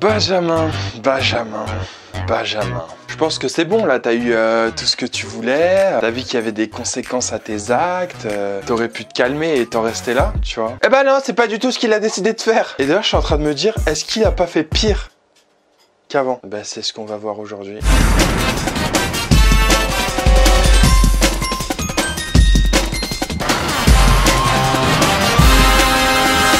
Benjamin. Je pense que c'est bon, là, t'as eu tout ce que tu voulais, t'as vu qu'il y avait des conséquences à tes actes, t'aurais pu te calmer et t'en rester là, tu vois. Eh ben non, c'est pas du tout ce qu'il a décidé de faire. Et d'ailleurs, je suis en train de me dire, est-ce qu'il a pas fait pire qu'avant? Ben, c'est ce qu'on va voir aujourd'hui.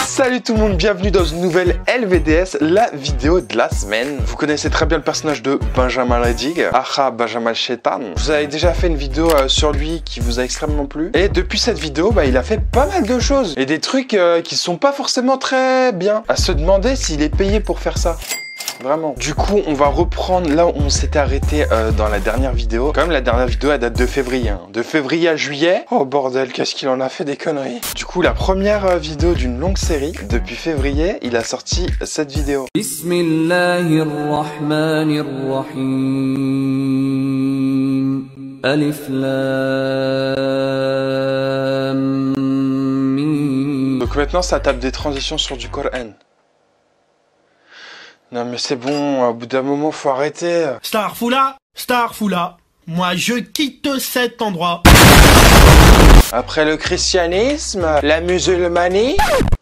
Salut tout le monde, bienvenue dans une nouvelle LVDS, la vidéo de la semaine. Vous connaissez très bien le personnage de Benjamin Lédig, Aha Benjamin Shetan. Vous avez déjà fait une vidéo sur lui qui vous a extrêmement plu. Et depuis cette vidéo, bah, il a fait pas mal de choses. Et des trucs qui sont pas forcément très bien. À se demander s'il est payé pour faire ça. Vraiment. Du coup, on va reprendre là où on s'était arrêté dans la dernière vidéo. Quand même, la dernière vidéo, elle date de février. Hein. De février à juillet. Oh bordel, qu'est-ce qu'il en a fait des conneries. Du coup, la première vidéo d'une longue série. Depuis février, il a sorti cette vidéo. Bismillahirrahmanirrahim. Alif Lam Mim. Donc maintenant, ça tape des transitions sur du Coran. Non mais c'est bon, au bout d'un moment, faut arrêter. Starfoula, moi je quitte cet endroit. Après le christianisme, la musulmanie,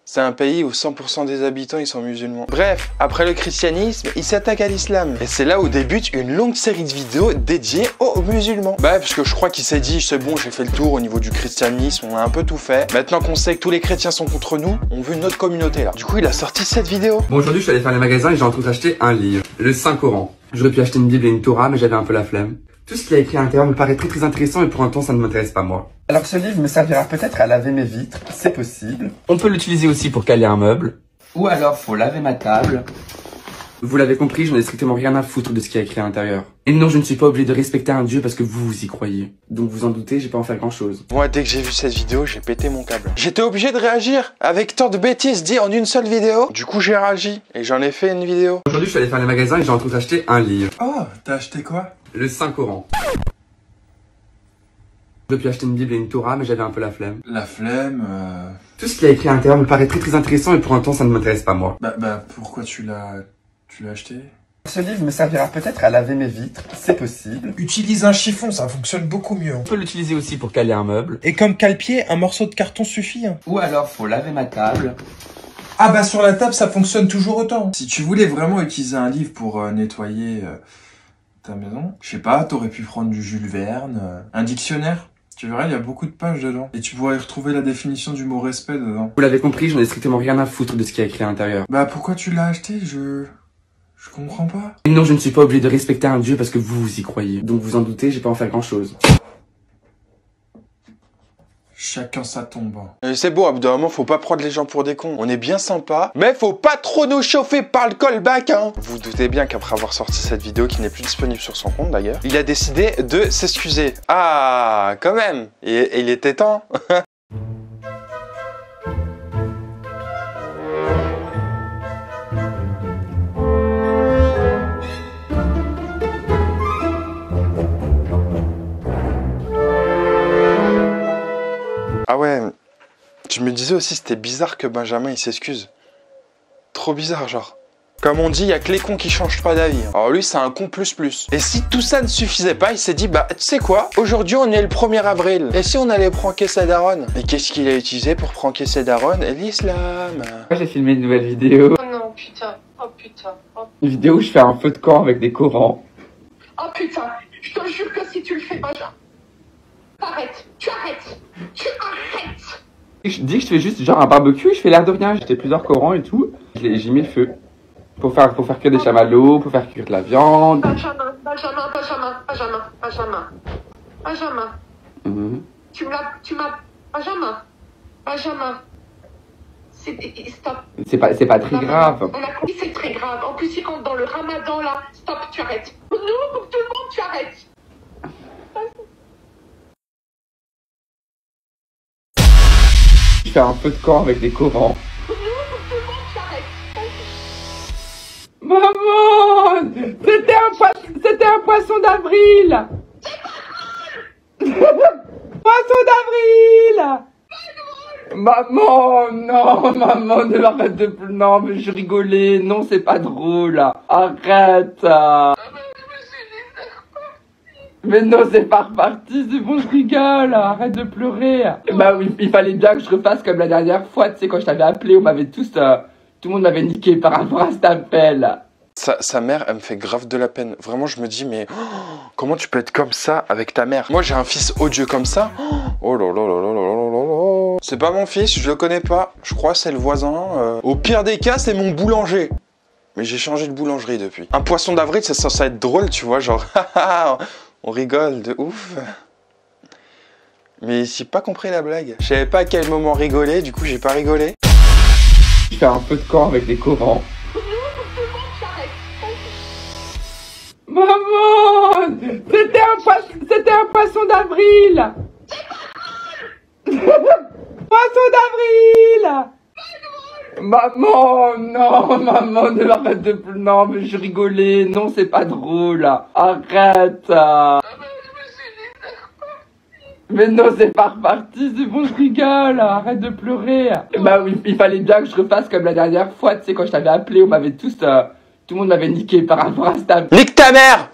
c'est un pays où 100% des habitants, ils sont musulmans. Bref, après le christianisme, ils s'attaquent à l'islam. Et c'est là où débute une longue série de vidéos dédiées aux musulmans. Bah, parce que je crois qu'il s'est dit, c'est bon, j'ai fait le tour au niveau du christianisme, on a un peu tout fait. Maintenant qu'on sait que tous les chrétiens sont contre nous, on veut notre communauté là. Du coup, il a sorti cette vidéo. Bon, aujourd'hui, je suis allé faire les magasins et j'ai entre autres acheté un livre, le Saint-Coran. J'aurais pu acheter une Bible et une Torah, mais j'avais un peu la flemme. Tout ce qu'il y a écrit à l'intérieur me paraît très très intéressant et pour un temps ça ne m'intéresse pas moi. Alors ce livre me servira peut-être à laver mes vitres, c'est possible. On peut l'utiliser aussi pour caler un meuble. Ou alors faut laver ma table. Vous l'avez compris, je n'ai strictement rien à foutre de ce qu'il y a écrit à l'intérieur. Et non, je ne suis pas obligé de respecter un dieu parce que vous vous y croyez. Donc vous en doutez, j'ai pas en faire grand chose. Moi, dès que j'ai vu cette vidéo, j'ai pété mon câble. J'étais obligé de réagir avec tant de bêtises dites en une seule vidéo. Du coup, j'ai réagi et j'en ai fait une vidéo. Aujourd'hui, je suis allé faire les magasins et j'ai entre autres acheté un livre. Oh, t'as acheté quoi? Le Saint-Coran. J'ai pu acheter une Bible et une Torah, mais j'avais un peu la flemme. La flemme Tout ce qu'il y a écrit à l'intérieur me paraît très très intéressant et pour un temps ça ne m'intéresse pas moi. Bah pourquoi tu l'as acheté? Ce livre me servira peut-être à laver mes vitres, c'est possible. Utilise un chiffon, ça fonctionne beaucoup mieux. On peut l'utiliser aussi pour caler un meuble. Et comme cale-pied, un morceau de carton suffit. Hein. Ou alors faut laver ma table. Ah bah sur la table ça fonctionne toujours autant. Si tu voulais vraiment utiliser un livre pour nettoyer... ta maison? Je sais pas, t'aurais pu prendre du Jules Verne, un dictionnaire. Tu verras, il y a beaucoup de pages dedans. Et tu pourrais y retrouver la définition du mot respect dedans. Vous l'avez compris, je n'ai strictement rien à foutre de ce qu'il y a écrit à l'intérieur. Bah pourquoi tu l'as acheté? Je comprends pas. Et non, je ne suis pas obligé de respecter un dieu parce que vous vous y croyez. Donc vous en doutez, j'ai pas en faire grand chose. Chacun sa tombe. C'est beau, à bout d'un moment, faut pas prendre les gens pour des cons. On est bien sympa, mais faut pas trop nous chauffer par le callback, hein. Vous vous doutez bien qu'après avoir sorti cette vidéo, qui n'est plus disponible sur son compte d'ailleurs, il a décidé de s'excuser. Ah, quand même. Et il était temps. Ah ouais, je me disais aussi c'était bizarre que Benjamin il s'excuse. Trop bizarre genre. Comme on dit, il n'y a que les cons qui changent pas d'avis. Alors lui c'est un con plus. Et si tout ça ne suffisait pas, il s'est dit bah tu sais quoi, aujourd'hui on est le 1er avril. Et si on allait pranker sa daronne? Et qu'est-ce qu'il a utilisé pour pranker sa daronne? L'islam. Moi j'ai filmé une nouvelle vidéo. Oh non putain, oh putain. Une vidéo où je fais un feu de camp avec des Corans. Oh putain, je te jure que si tu le fais Benjamin. Tu arrêtes. Je dis que je fais juste genre un barbecue, je fais l'air de rien, j'étais plusieurs Corans et tout. J'ai mis le feu pour faire cuire des chamallows, pour faire cuire de la viande. Benjamin. Benjamin. Stop. C'est pas très grave. On a compris, c'est très grave. En plus, il rentre dans le ramadan là. Stop, tu arrêtes. Nous, pour tout le monde, tu arrêtes. Je fais un peu de camp avec des Corans. Maman, c'était un poisson d'avril. Poisson d'avril. Maman, non, maman, ne m'arrête de plus. Non, mais je rigolais. Non, c'est pas drôle. Arrête. Mais non, c'est pas reparti, c'est bon, je rigole, arrête de pleurer. Bah oui, il fallait bien que je refasse comme la dernière fois, tu sais, quand je t'avais appelé, on m'avait tous, tout le monde m'avait niqué par rapport à cet appel. Sa mère, elle me fait grave de la peine. Vraiment, je me dis, mais comment tu peux être comme ça avec ta mère? Moi, j'ai un fils odieux comme ça. Oh là là là là là là. C'est pas mon fils, je le connais pas. Je crois c'est le voisin. Au pire des cas, c'est mon boulanger. Mais j'ai changé de boulangerie depuis. Un poisson d'avril, c'est censé être drôle, tu vois, genre... On rigole de ouf. Mais j'ai pas compris la blague. Je savais pas à quel moment rigoler, du coup j'ai pas rigolé. Je fais un peu de corps avec les Corans. Maman, c'était un poisson d'avril. Poisson d'avril. Maman, non, maman, ne m'arrête de plus. Non, mais je rigolais. Non, c'est pas drôle. Arrête. Mais non, c'est pas reparti. C'est bon, je rigole. Arrête de pleurer. Bah oui, il fallait bien que je refasse comme la dernière fois. Tu sais, quand je t'avais appelé, on m'avait tous... tout le monde m'avait niqué par rapport à ça. Nique ta mère!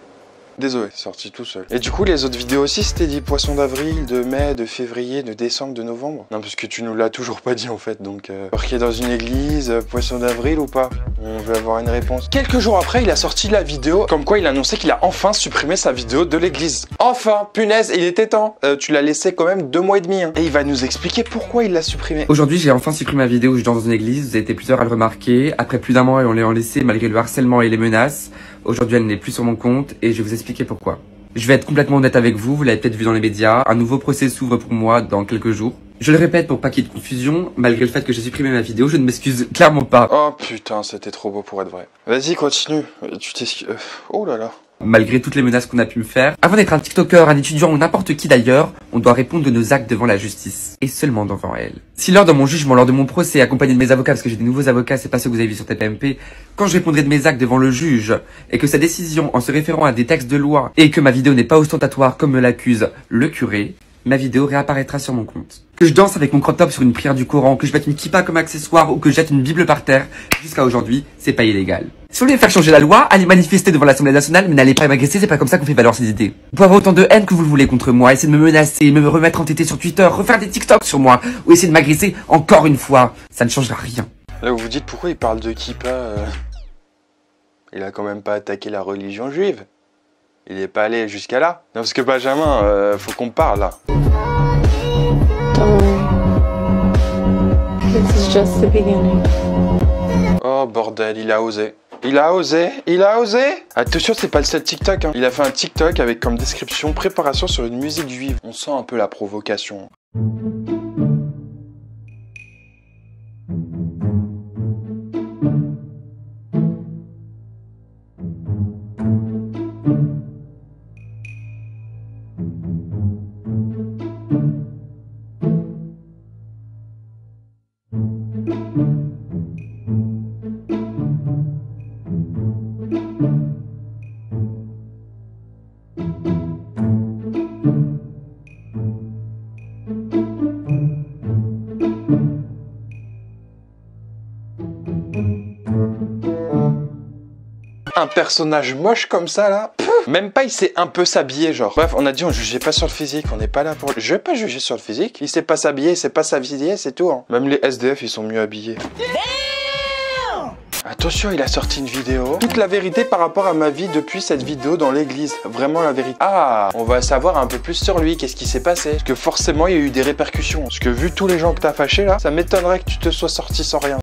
Désolé, sorti tout seul. Et du coup, les autres vidéos aussi, c'était des poissons d'avril, de mai, de février, de décembre, de novembre. Non, parce que tu nous l'as toujours pas dit en fait, donc... Parqué dans une église, poisson d'avril ou pas? On veut avoir une réponse. Quelques jours après, il a sorti la vidéo, comme quoi il annonçait qu'il a enfin supprimé sa vidéo de l'église. Enfin, punaise, il était temps. Tu l'as laissé quand même 2 mois et demi, hein. Et il va nous expliquer pourquoi il l'a supprimé. Aujourd'hui, j'ai enfin supprimé ma vidéo où je danse dans une église, vous avez été plusieurs à le remarquer. Après plus d'1 mois, on l'a laissé malgré le harcèlement et les menaces. Aujourd'hui, elle n'est plus sur mon compte et je vais vous expliquer pourquoi. Je vais être complètement honnête avec vous, vous l'avez peut-être vu dans les médias, un nouveau procès s'ouvre pour moi dans quelques jours. Je le répète pour pas qu'il y ait de confusion, malgré le fait que j'ai supprimé ma vidéo, je ne m'excuse clairement pas. Oh putain, c'était trop beau pour être vrai. Vas-y, continue, tu t'excuses. Oh là là. Malgré toutes les menaces qu'on a pu me faire, avant d'être un TikToker, un étudiant ou n'importe qui d'ailleurs, on doit répondre de nos actes devant la justice. Et seulement devant elle. Si lors de mon jugement, lors de mon procès, accompagné de mes avocats, parce que j'ai des nouveaux avocats, c'est pas ceux que vous avez vu sur TPMP, quand je répondrai de mes actes devant le juge, et que sa décision, en se référant à des textes de loi, et que ma vidéo n'est pas ostentatoire comme me l'accuse le curé, ma vidéo réapparaîtra sur mon compte. Que je danse avec mon crop top sur une prière du Coran, que je mette une kippa comme accessoire ou que je jette une bible par terre, jusqu'à aujourd'hui, c'est pas illégal. Si vous voulez faire changer la loi, allez manifester devant l'Assemblée nationale, mais n'allez pas m'agresser, c'est pas comme ça qu'on fait valoir ses idées. Vous pouvez avoir autant de haine que vous le voulez contre moi, essayer de me menacer, me remettre en tété sur Twitter, refaire des TikToks sur moi, ou essayer de m'agresser encore une fois, ça ne changera rien. Là, vous vous dites pourquoi il parle de kippa, il a quand même pas attaqué la religion juive. Il n'est pas allé jusqu'à là. Non, parce que Benjamin, faut qu'on parle là. This is just the beginning. Oh bordel, il a osé. Il a osé, il a osé. Attention, c'est pas le seul TikTok. Hein. Il a fait un TikTok avec comme description préparation sur une musique juive. On sent un peu la provocation. Un personnage moche comme ça là, pouf, même pas il sait un peu s'habiller genre. Bref, on a dit on jugeait pas sur le physique, on n'est pas là pour... Je vais pas juger sur le physique, il sait pas s'habiller, il sait pas s'habiller, c'est tout hein. Même les SDF ils sont mieux habillés. Attention, il a sorti une vidéo. Toute la vérité par rapport à ma vie depuis cette vidéo dans l'église. Vraiment la vérité. Ah, on va savoir un peu plus sur lui, qu'est-ce qui s'est passé. Parce que forcément, il y a eu des répercussions. Parce que vu tous les gens que t'as fâchés là, ça m'étonnerait que tu te sois sorti sans rien.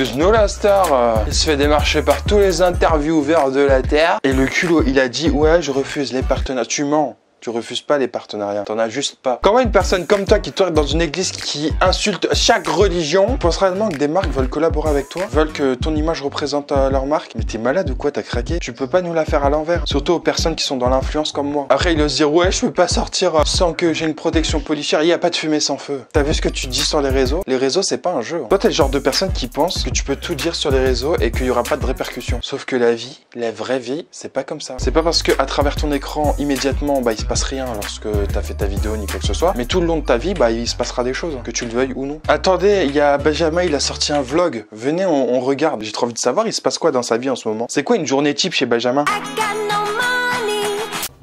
Excuse-nous la star, il se fait démarcher par tous les intervieweurs de la terre. Et le culot, il a dit ouais je refuse les partenaires. Tu mens. Tu refuses pas les partenariats, t'en as juste pas. Comment une personne comme toi qui tourne dans une église qui insulte chaque religion pense réellement que des marques veulent collaborer avec toi, veulent que ton image représente leur marque? Mais t'es malade ou quoi? T'as craqué? Tu peux pas nous la faire à l'envers. Surtout aux personnes qui sont dans l'influence comme moi. Après ils vont se dire ouais je peux pas sortir sans que j'ai une protection policière, y a pas de fumée sans feu. T'as vu ce que tu dis sur les réseaux? Les réseaux c'est pas un jeu. Toi t'es le genre de personne qui pense que tu peux tout dire sur les réseaux et qu'il y aura pas de répercussions. Sauf que la vie, la vraie vie, c'est pas comme ça. C'est pas parce que à travers ton écran immédiatement bah, passe rien lorsque t'as fait ta vidéo ni quoi que ce soit, mais tout le long de ta vie bah il se passera des choses, hein, que tu le veuilles ou non. Attendez, il y a Benjamin, il a sorti un vlog, venez on regarde, j'ai trop envie de savoir il se passe quoi dans sa vie en ce moment. C'est quoi une journée type chez Benjamin?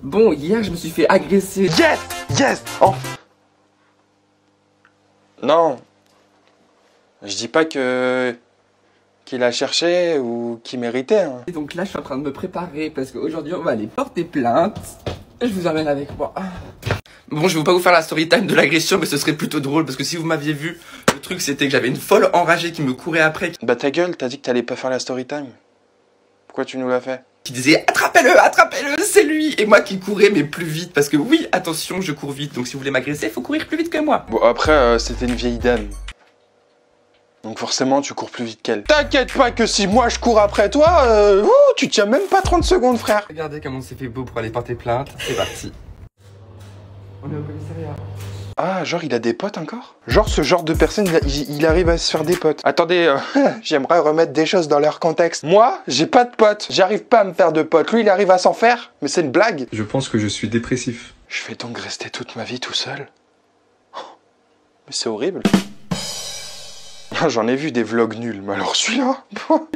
Bon, hier je me suis fait agresser. Yes, yes. Oh non, je dis pas que qu'il a cherché ou qu'il méritait, hein. Et donc là je suis en train de me préparer parce qu'aujourd'hui on va aller porter plainte. Je vous emmène avec moi. Bon, je vais pas vous faire la story time de l'agression, mais ce serait plutôt drôle parce que si vous m'aviez vu, le truc c'était que j'avais une folle enragée qui me courait après. Bah ta gueule, t'as dit que t'allais pas faire la story time. Pourquoi tu nous l'as fait? Qui disait attrapez-le, attrapez-le, c'est lui. Et moi qui courais mais plus vite parce que oui, attention, je cours vite. Donc si vous voulez m'agresser, faut courir plus vite que moi. Bon après, c'était une vieille dame. Donc forcément, tu cours plus vite qu'elle. T'inquiète pas que si moi je cours après toi, tu tiens même pas 30 secondes, frère. Regardez comment on s'est fait beau pour aller porter plainte. C'est parti. On est au commissariat. Ah, genre il a des potes encore? Genre ce genre de personne, il arrive à se faire des potes. Attendez, j'aimerais remettre des choses dans leur contexte. Moi, j'ai pas de potes. J'arrive pas à me faire de potes. Lui, il arrive à s'en faire, mais c'est une blague. Je pense que je suis dépressif. Je vais donc rester toute ma vie tout seul? Oh, mais c'est horrible. J'en ai vu des vlogs nuls, mais alors celui-là...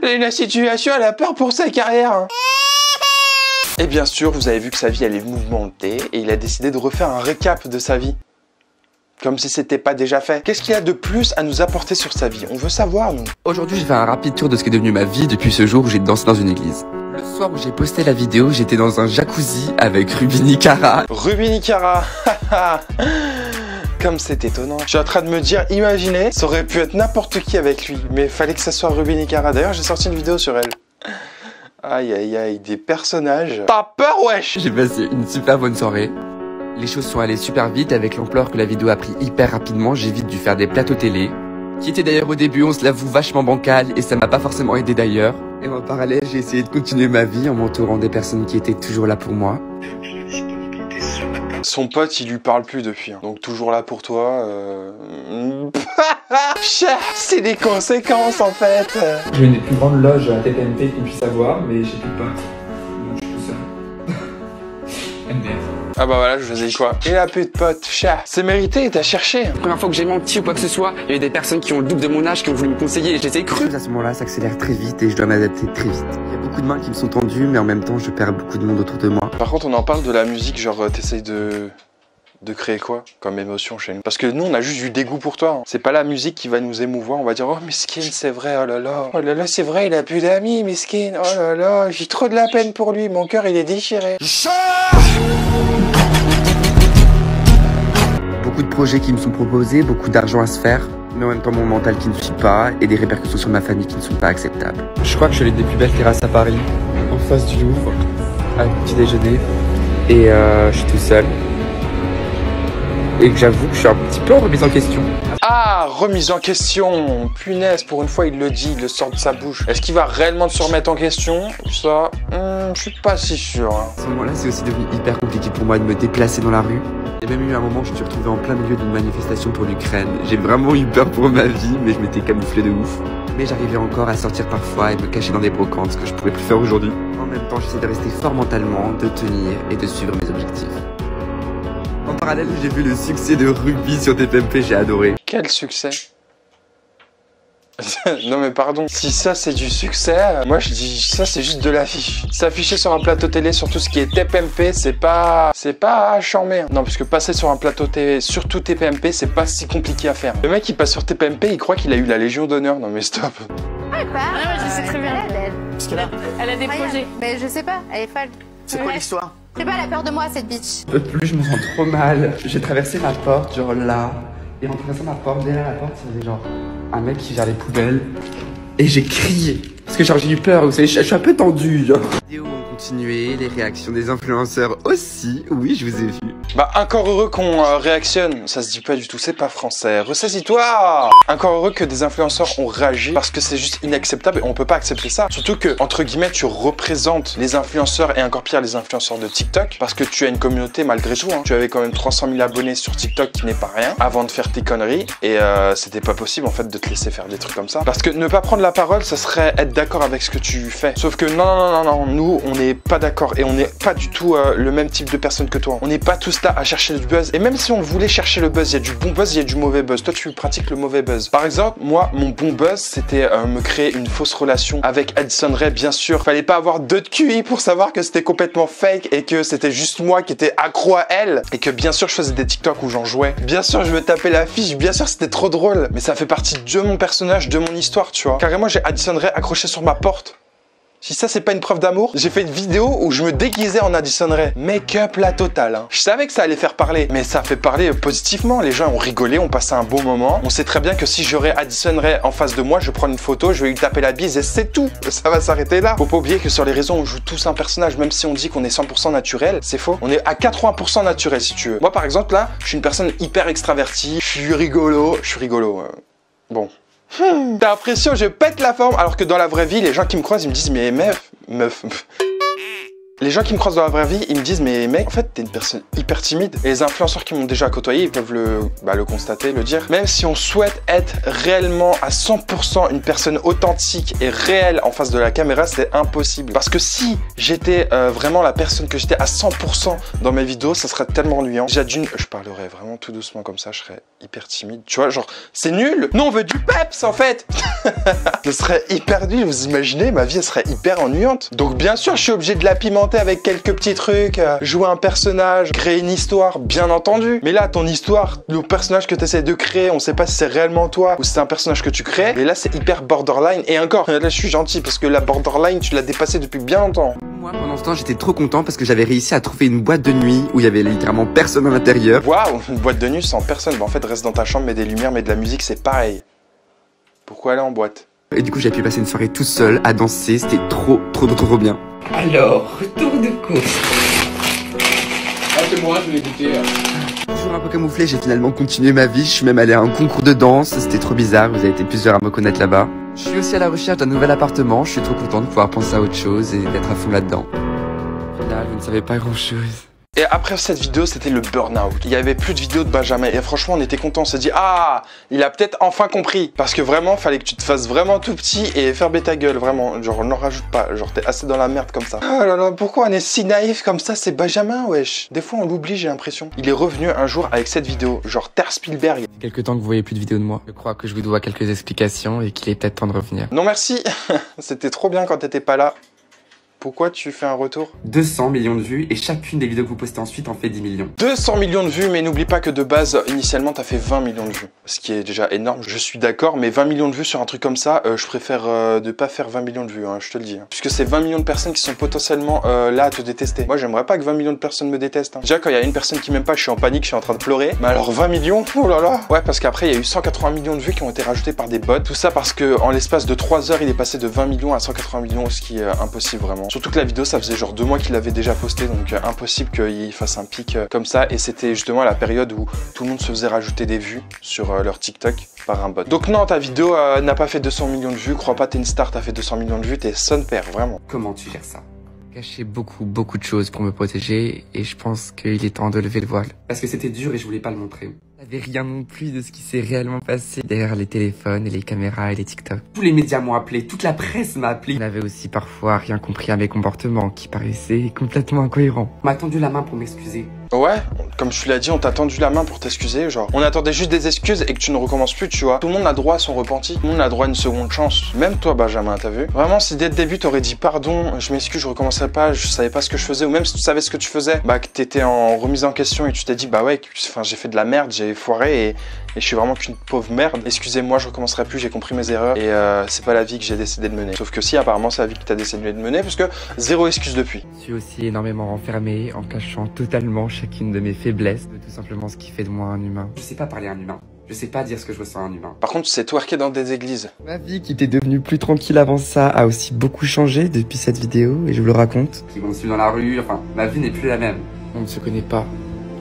La situation, elle a peur pour sa carrière, hein. Et bien sûr, vous avez vu que sa vie, elle est mouvementée, et il a décidé de refaire un récap de sa vie. Comme si c'était pas déjà fait. Qu'est-ce qu'il a de plus à nous apporter sur sa vie? On veut savoir, nous. Aujourd'hui, je fais un rapide tour de ce qui est devenu ma vie depuis ce jour où j'ai dansé dans une église. Le soir où j'ai posté la vidéo, j'étais dans un jacuzzi avec Rubi Nicara. Rubi Nicara. Comme c'est étonnant. Je suis en train de me dire, imaginez, ça aurait pu être n'importe qui avec lui, mais fallait que ça soit Rubi Nicara. D'ailleurs, j'ai sorti une vidéo sur elle. Aïe, aïe, aïe, des personnages. T'as peur, wesh? J'ai passé une super bonne soirée. Les choses sont allées super vite, avec l'ampleur que la vidéo a pris hyper rapidement, j'ai vite dû faire des plateaux télé, qui étaient d'ailleurs au début, on se l'avoue, vachement bancal, et ça m'a pas forcément aidé d'ailleurs. Et en parallèle, j'ai essayé de continuer ma vie en m'entourant des personnes qui étaient toujours là pour moi. Son pote, il lui parle plus depuis, hein. Donc toujours là pour toi. C'est des conséquences en fait. J'ai une des plus grandes loges à TPMP qu'on puisse avoir, mais j'ai plus de potes. Donc je suis tout seul. MDR. Ah bah voilà, je vous ai dit quoi. Il a plus de potes, chat. C'est mérité, t'as cherché. La première fois que j'ai menti ou quoi que ce soit, il y a eu des personnes qui ont le double de mon âge qui ont voulu me conseiller et je les ai crues. À ce moment-là, ça accélère très vite et je dois m'adapter très vite. Il y a beaucoup de mains qui me sont tendues, mais en même temps, je perds beaucoup de monde autour de moi. Par contre, on en parle de la musique, genre t'essayes de créer quoi comme émotion chez nous? Parce que nous, on a juste du dégoût pour toi, hein. C'est pas la musique qui va nous émouvoir, on va dire oh mesquine, c'est vrai, oh là là, c'est vrai, il a plus d'amis, mesquine, oh là là, j'ai trop de la peine pour lui, mon cœur il est déchiré. Beaucoup de projets qui me sont proposés, beaucoup d'argent à se faire, mais en même temps mon mental qui ne suit pas et des répercussions sur ma famille qui ne sont pas acceptables. Je crois que je suis l'une des plus belles terrasses à Paris, en face du Louvre, à petit déjeuner, et je suis tout seul. Et que j'avoue que je suis un petit peu en remise en question. Ah, remise en question. Punaise, pour une fois il le dit, il le sort de sa bouche. Est-ce qu'il va réellement se remettre en question? Ça, je suis pas si sûr, hein. À ce moment-là, c'est aussi devenu hyper compliqué pour moi de me déplacer dans la rue. Il y a même eu un moment où je me suis retrouvé en plein milieu d'une manifestation pour l'Ukraine. J'ai vraiment eu peur pour ma vie, mais je m'étais camouflé de ouf. Mais j'arrivais encore à sortir parfois et me cacher dans des brocantes, ce que je pourrais plus faire aujourd'hui. En même temps, j'essaie de rester fort mentalement, de tenir et de suivre mes objectifs. En parallèle, j'ai vu le succès de Rubi sur TPMP, j'ai adoré. Quel succès? Non mais pardon, si ça c'est du succès, moi je dis ça c'est juste de l'affiche. S'afficher sur un plateau télé sur tout ce qui est TPMP, c'est pas charmé. Non parce que passer sur un plateau télé surtout TPMP, c'est pas si compliqué à faire. Le mec il passe sur TPMP, il croit qu'il a eu la Légion d'honneur. Non mais stop. Elle est pas, je sais très bien. Elle a des projets. Mais je sais pas, elle est folle. C'est quoi l'histoire? C'est pas la peur de moi cette bitch. Je peux plus, je me sens trop mal. J'ai traversé ma porte, genre là. Et en traversant ma porte, derrière la porte, il y avait genre un mec qui gère les poubelles. Et j'ai crié. Parce que genre j'ai eu peur, vous savez, je suis un peu tendu. Les vidéos ont continué, les réactions des influenceurs aussi. Oui, je vous ai vu. Bah, un corps heureux qu'on réactionne, ça se dit pas du tout, c'est pas français. Ressaisis-toi! Un corps heureux que des influenceurs ont réagi parce que c'est juste inacceptable et on peut pas accepter ça. Surtout que, entre guillemets, tu représentes les influenceurs et encore pire les influenceurs de TikTok parce que tu as une communauté malgré tout. Hein. Tu avais quand même 300 000 abonnés sur TikTok qui n'est pas rien avant de faire tes conneries et c'était pas possible en fait de te laisser faire des trucs comme ça. Parce que ne pas prendre la parole, ça serait être d'accord avec ce que tu fais. Sauf que non, nous on n'est pas d'accord et on n'est pas du tout le même type de personne que toi. On n'est pas tous là à chercher du buzz, et même si on voulait chercher le buzz, il y a du bon buzz, il y a du mauvais buzz. Toi tu pratiques le mauvais buzz. Par exemple, moi mon bon buzz c'était me créer une fausse relation avec Addison Rae. Bien sûr, fallait pas avoir 2 de QI pour savoir que c'était complètement fake et que c'était juste moi qui était accro à elle, et que bien sûr je faisais des TikTok où j'en jouais, bien sûr je me tapais la fiche, bien sûr c'était trop drôle, mais ça fait partie de mon personnage, de mon histoire, tu vois. Carrément j'ai Addison Rae accroché sur ma porte. Si ça c'est pas une preuve d'amour, j'ai fait une vidéo où je me déguisais en Addison Rae. Make-up la totale, hein. Je savais que ça allait faire parler, mais ça fait parler positivement. Les gens ont rigolé, ont passé un bon moment. On sait très bien que si j'aurais Addison Rae en face de moi, je prends une photo, je vais lui taper la bise et c'est tout. Ça va s'arrêter là. Faut pas oublier que sur les réseaux, on joue tous un personnage. Même si on dit qu'on est 100% naturel, c'est faux. On est à 80% naturel si tu veux. Moi par exemple là, je suis une personne hyper extravertie. Je suis rigolo. Bon. T'as l'impression je pète la forme, alors que dans la vraie vie, les gens qui me croisent, ils me disent mais meuf. Les gens qui me croisent dans la vraie vie, ils me disent mais mec, en fait t'es une personne hyper timide. Et les influenceurs qui m'ont déjà côtoyé, ils peuvent le constater, le dire. Même si on souhaite être réellement à 100% une personne authentique et réelle en face de la caméra, c'est impossible. Parce que si j'étais vraiment la personne que j'étais à 100% dans mes vidéos, ça serait tellement ennuyant. Déjà d'une, je parlerais vraiment tout doucement comme ça, je serais hyper timide. Tu vois, genre c'est nul. Non, on veut du peps en fait. Ce serait hyper nul, vous imaginez, ma vie elle serait hyper ennuyante. Donc bien sûr, je suis obligé de la pimenter avec quelques petits trucs, jouer un personnage, créer une histoire, bien entendu. Mais là, ton histoire, le personnage que tu essaies de créer, on sait pas si c'est réellement toi ou si c'est un personnage que tu crées. Et là, c'est hyper borderline. Et encore, là, je suis gentil parce que la borderline, tu l'as dépassée depuis bien longtemps. Moi, pendant ce temps, j'étais trop content parce que j'avais réussi à trouver une boîte de nuit où il y avait littéralement personne à l'intérieur. Waouh, une boîte de nuit sans personne. Bah, en fait, reste dans ta chambre, mets des lumières, mets de la musique, c'est pareil. Pourquoi aller en boîte? Et du coup, j'ai pu passer une soirée toute seule à danser. C'était trop bien. Alors, retour de course. Ah, c'est moi, je l'ai goûté. Toujours un peu camouflé, j'ai finalement continué ma vie. Je suis même allé à un concours de danse. C'était trop bizarre, vous avez été plusieurs à me connaître là-bas. Je suis aussi à la recherche d'un nouvel appartement. Je suis trop content de pouvoir penser à autre chose et d'être à fond là-dedans. Là, vous ne savez pas grand-chose. Et après cette vidéo, c'était le burn-out. Il n'y avait plus de vidéo de Benjamin. Et franchement, on était contents. On s'est dit, ah, il a peut-être enfin compris. Parce que vraiment, fallait que tu te fasses vraiment tout petit et fermer ta gueule. Vraiment, genre, n'en rajoute pas. Genre, t'es assez dans la merde comme ça. Oh là là, pourquoi on est si naïf comme ça? C'est Benjamin, wesh. Des fois, on l'oublie, j'ai l'impression. Il est revenu un jour avec cette vidéo. Genre, Terre Spielberg. Quelque temps que vous voyez plus de vidéos de moi. Je crois que je vous dois quelques explications et qu'il est peut-être temps de revenir. Non, merci. C'était trop bien quand t'étais pas là. Pourquoi tu fais un retour? 200 millions de vues et chacune des vidéos que vous postez ensuite en fait 10 millions. 200 millions de vues, mais n'oublie pas que de base, initialement, t'as fait 20 millions de vues. Ce qui est déjà énorme, je suis d'accord, mais 20 millions de vues sur un truc comme ça, je préfère de pas faire 20 millions de vues, hein, je te le dis. Hein. Puisque c'est 20 millions de personnes qui sont potentiellement là à te détester. Moi, j'aimerais pas que 20 millions de personnes me détestent. Hein. Déjà, quand il y a une personne qui m'aime pas, je suis en panique, je suis en train de pleurer. Mais alors 20 millions? Oh là là! Ouais, parce qu'après, il y a eu 180 millions de vues qui ont été rajoutées par des bots. Tout ça parce que en l'espace de 3 heures, il est passé de 20 millions à 180 millions, ce qui est impossible vraiment. Surtout que la vidéo, ça faisait genre 2 mois qu'il l'avait déjà postée, donc impossible qu'il fasse un pic comme ça. Et c'était justement la période où tout le monde se faisait rajouter des vues sur leur TikTok par un bot. Donc non, ta vidéo n'a pas fait 200 millions de vues. Crois pas, t'es une star, t'as fait 200 millions de vues, t'es son père, vraiment. Comment tu gères ça? Cacher beaucoup de choses pour me protéger, et je pense qu'il est temps de lever le voile. Parce que c'était dur et je voulais pas le montrer. J'avais rien non plus de ce qui s'est réellement passé derrière les téléphones et les caméras et les TikTok. Tous les médias m'ont appelé, toute la presse m'a appelé. On avait aussi parfois rien compris à mes comportements qui paraissaient complètement incohérents. On m'a tendu la main pour m'excuser. Ouais, comme tu l'as dit, on t'a tendu la main pour t'excuser, genre. On attendait juste des excuses et que tu ne recommences plus, tu vois. Tout le monde a droit à son repenti, tout le monde a droit à une seconde chance. Même toi, Benjamin, t'as vu? Vraiment, si dès le début, t'aurais dit pardon, je m'excuse, je recommencerai pas, je savais pas ce que je faisais, ou même si tu savais ce que tu faisais, bah que t'étais en remise en question et tu t'es dit, bah ouais, enfin j'ai fait de la merde, j'ai foiré et je suis vraiment qu'une pauvre merde. Excusez-moi, je recommencerai plus, j'ai compris mes erreurs et c'est pas la vie que j'ai décidé de mener. Sauf que si, apparemment, c'est la vie que t'as décidé de mener, parce que zéro excuse depuis. Je suis aussi énormément renfermé en cachant totalement chacune de mes faiblesses, de tout simplement ce qui fait de moi un humain. Je sais pas parler à un humain. Je sais pas dire ce que je ressens à un humain. Par contre, tu sais twerker dans des églises. Ma vie qui était devenue plus tranquille avant ça a aussi beaucoup changé depuis cette vidéo et je vous le raconte. Qui m'ont suivi dans la rue, enfin, ma vie n'est plus la même. On ne se connaît pas.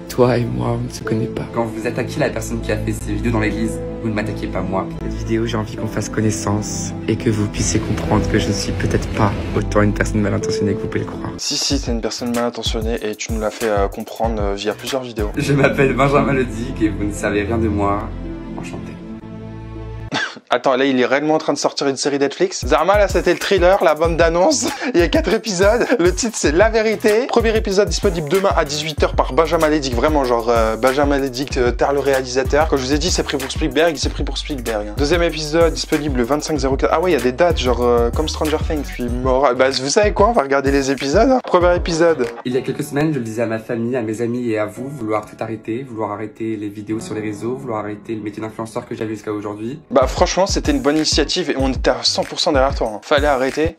toi et moi, on ne se connaît pas. Quand vous attaquez la personne qui a fait ces vidéos dans l'église, vous ne m'attaquez pas moi. Cette vidéo, j'ai envie qu'on fasse connaissance et que vous puissiez comprendre que je ne suis peut-être pas autant une personne mal intentionnée que vous pouvez le croire. Si, t'es une personne mal intentionnée et tu nous l'as fait comprendre via plusieurs vidéos. Je m'appelle Benjamin Lédig et vous ne savez rien de moi. Enchanté. Attends, là il est réellement en train de sortir une série Netflix. Zarma, là c'était le thriller, la bande d'annonce. Il y a 4 épisodes. Le titre c'est La Vérité. Premier épisode disponible demain à 18 h par Benjamin Lédig. Vraiment genre Benjamin Lédig, tard le réalisateur. Quand je vous ai dit c'est pris pour Spielberg, il s'est pris pour Spielberg. Deuxième épisode disponible le 25/04. Ah ouais, il y a des dates genre comme Stranger Things. Je suis mort. Bah vous savez quoi, on va regarder les épisodes. Hein. Premier épisode. Il y a quelques semaines, je le disais à ma famille, à mes amis et à vous, vouloir tout arrêter, vouloir arrêter les vidéos sur les réseaux, vouloir arrêter le métier d'influenceur que j'avais jusqu'à aujourd'hui. Bah franchement, c'était une bonne initiative et on était à 100% derrière toi. Hein. Fallait arrêter.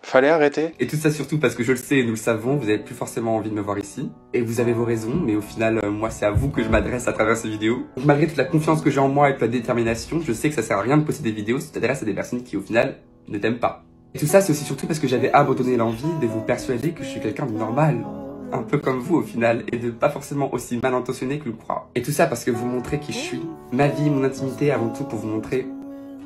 Fallait arrêter. Et tout ça surtout parce que je le sais et nous le savons, vous n'avez plus forcément envie de me voir ici. Et vous avez vos raisons, mais au final, moi, c'est à vous que je m'adresse à travers ces vidéos. Donc, malgré toute la confiance que j'ai en moi et toute la détermination, je sais que ça sert à rien de poster des vidéos si tu t'adresses à des personnes qui, au final, ne t'aiment pas. Et tout ça, c'est aussi surtout parce que j'avais abandonné l'envie de vous persuader que je suis quelqu'un de normal. Un peu comme vous au final, et de pas forcément aussi mal intentionné que le croire. Et tout ça parce que vous montrez qui je suis, ma vie, mon intimité avant tout pour vous montrer.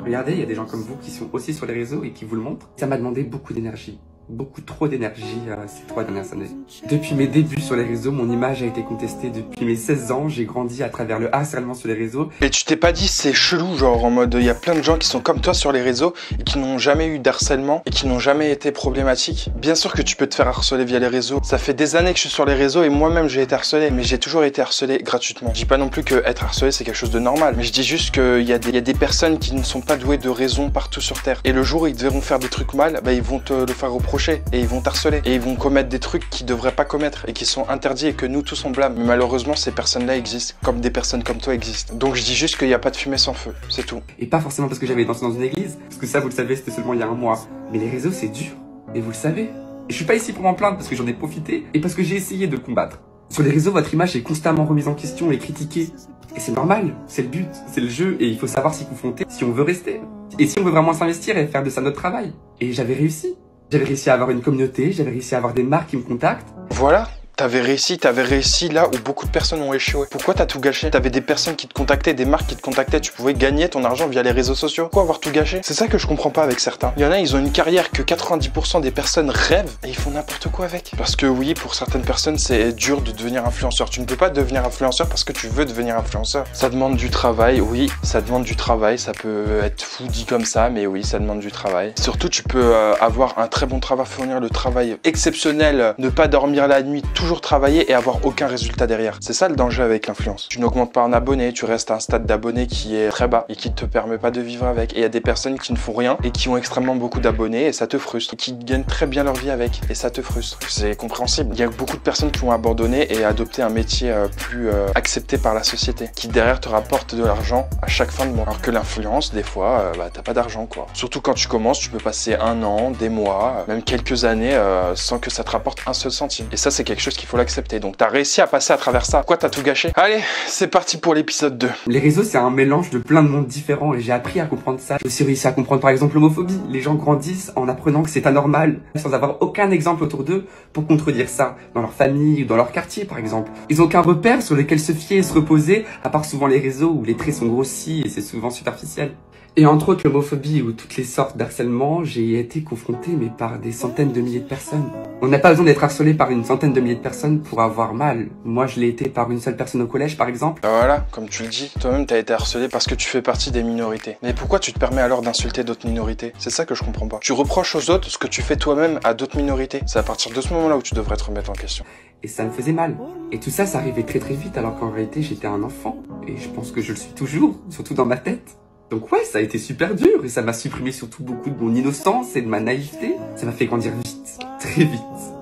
Regardez, il y a des gens comme vous qui sont aussi sur les réseaux et qui vous le montrent. Ça m'a demandé beaucoup d'énergie, beaucoup trop d'énergie ces 3 dernières années. Depuis mes débuts sur les réseaux, mon image a été contestée depuis mes 16 ans, j'ai grandi à travers le harcèlement sur les réseaux. Et tu t'es pas dit c'est chelou genre en mode il y a plein de gens qui sont comme toi sur les réseaux et qui n'ont jamais eu d'harcèlement et qui n'ont jamais été problématiques? Bien sûr que tu peux te faire harceler via les réseaux, ça fait des années que je suis sur les réseaux et moi-même j'ai été harcelé, mais j'ai toujours été harcelé gratuitement. Je dis pas non plus que être harcelé c'est quelque chose de normal, mais je dis juste qu'il y a des personnes qui ne sont pas douées de raison partout sur terre et le jour où ils devront faire des trucs mal, bah ils vont te le faire reprocher. Et ils vont t'harceler et ils vont commettre des trucs qu'ils devraient pas commettre et qui sont interdits et que nous tous on blâme. Mais malheureusement ces personnes là existent comme des personnes comme toi existent. Donc je dis juste qu'il n'y a pas de fumée sans feu, c'est tout. Et pas forcément parce que j'avais dansé dans une église, parce que ça vous le savez c'était seulement il y a un mois. Mais les réseaux c'est dur et vous le savez. Et je suis pas ici pour m'en plaindre parce que j'en ai profité et parce que j'ai essayé de le combattre. Sur les réseaux votre image est constamment remise en question et critiquée. Et c'est normal, c'est le but, c'est le jeu et il faut savoir s'y confronter si on veut rester. Et si on veut vraiment s'investir et faire de ça notre travail. Et j'avais réussi. J'avais réussi à avoir une communauté, j'avais réussi à avoir des marques qui me contactent. Voilà, t'avais réussi là où beaucoup de personnes ont échoué. Pourquoi t'as tout gâché? T'avais des personnes qui te contactaient, des marques qui te contactaient, tu pouvais gagner ton argent via les réseaux sociaux. Pourquoi avoir tout gâché? C'est ça que je comprends pas avec certains. Il y en a, ils ont une carrière que 90% des personnes rêvent et ils font n'importe quoi avec. Parce que oui, pour certaines personnes, c'est dur de devenir influenceur. Tu ne peux pas devenir influenceur parce que tu veux devenir influenceur. Ça demande du travail, oui, ça demande du travail. Ça peut être fou dit comme ça, mais oui, ça demande du travail. Surtout, tu peux avoir un très bon travail, fournir le travail exceptionnel, ne pas dormir la nuit, toujours travailler et avoir aucun résultat derrière. C'est ça le danger avec l'influence. Tu n'augmentes pas en abonné, tu restes à un stade d'abonné qui est très bas et qui te permet pas de vivre avec. Et il y a des personnes qui ne font rien et qui ont extrêmement beaucoup d'abonnés et ça te frustre. Qui gagnent très bien leur vie avec et ça te frustre. C'est compréhensible. Il y a beaucoup de personnes qui ont abandonné et adopté un métier plus accepté par la société qui derrière te rapporte de l'argent à chaque fin de mois. Alors que l'influence, des fois, bah, t'as pas d'argent quoi. Surtout quand tu commences, tu peux passer un an, des mois, même quelques années sans que ça te rapporte un seul centime. Et ça, c'est quelque chose qu'il faut l'accepter. Donc t'as réussi à passer à travers ça. Quoi, t'as tout gâché? Allez, c'est parti pour l'épisode 2. Les réseaux, c'est un mélange de plein de mondes différents et j'ai appris à comprendre ça. J'ai aussi réussi à comprendre par exemple l'homophobie. Les gens grandissent en apprenant que c'est anormal sans avoir aucun exemple autour d'eux pour contredire ça. Dans leur famille ou dans leur quartier par exemple. Ils n'ont aucun repère sur lequel se fier et se reposer à part souvent les réseaux où les traits sont grossis et c'est souvent superficiel. Et entre autres l'homophobie ou toutes les sortes d'harcèlement, j'ai été confronté mais par des centaines de milliers de personnes. On n'a pas besoin d'être harcelé par une centaine de milliers de personnes pour avoir mal. Moi je l'ai été par une seule personne au collège par exemple. Voilà, comme tu le dis, toi-même t'as été harcelé parce que tu fais partie des minorités. Mais pourquoi tu te permets alors d'insulter d'autres minorités? C'est ça que je comprends pas. Tu reproches aux autres ce que tu fais toi-même à d'autres minorités. C'est à partir de ce moment-là où tu devrais te remettre en question. Et ça me faisait mal. Et tout ça, ça arrivait très très vite alors qu'en réalité j'étais un enfant. Et je pense que je le suis toujours, surtout dans ma tête. Donc ouais, ça a été super dur et ça m'a supprimé surtout beaucoup de mon innocence et de ma naïveté. Ça m'a fait grandir vite, très vite,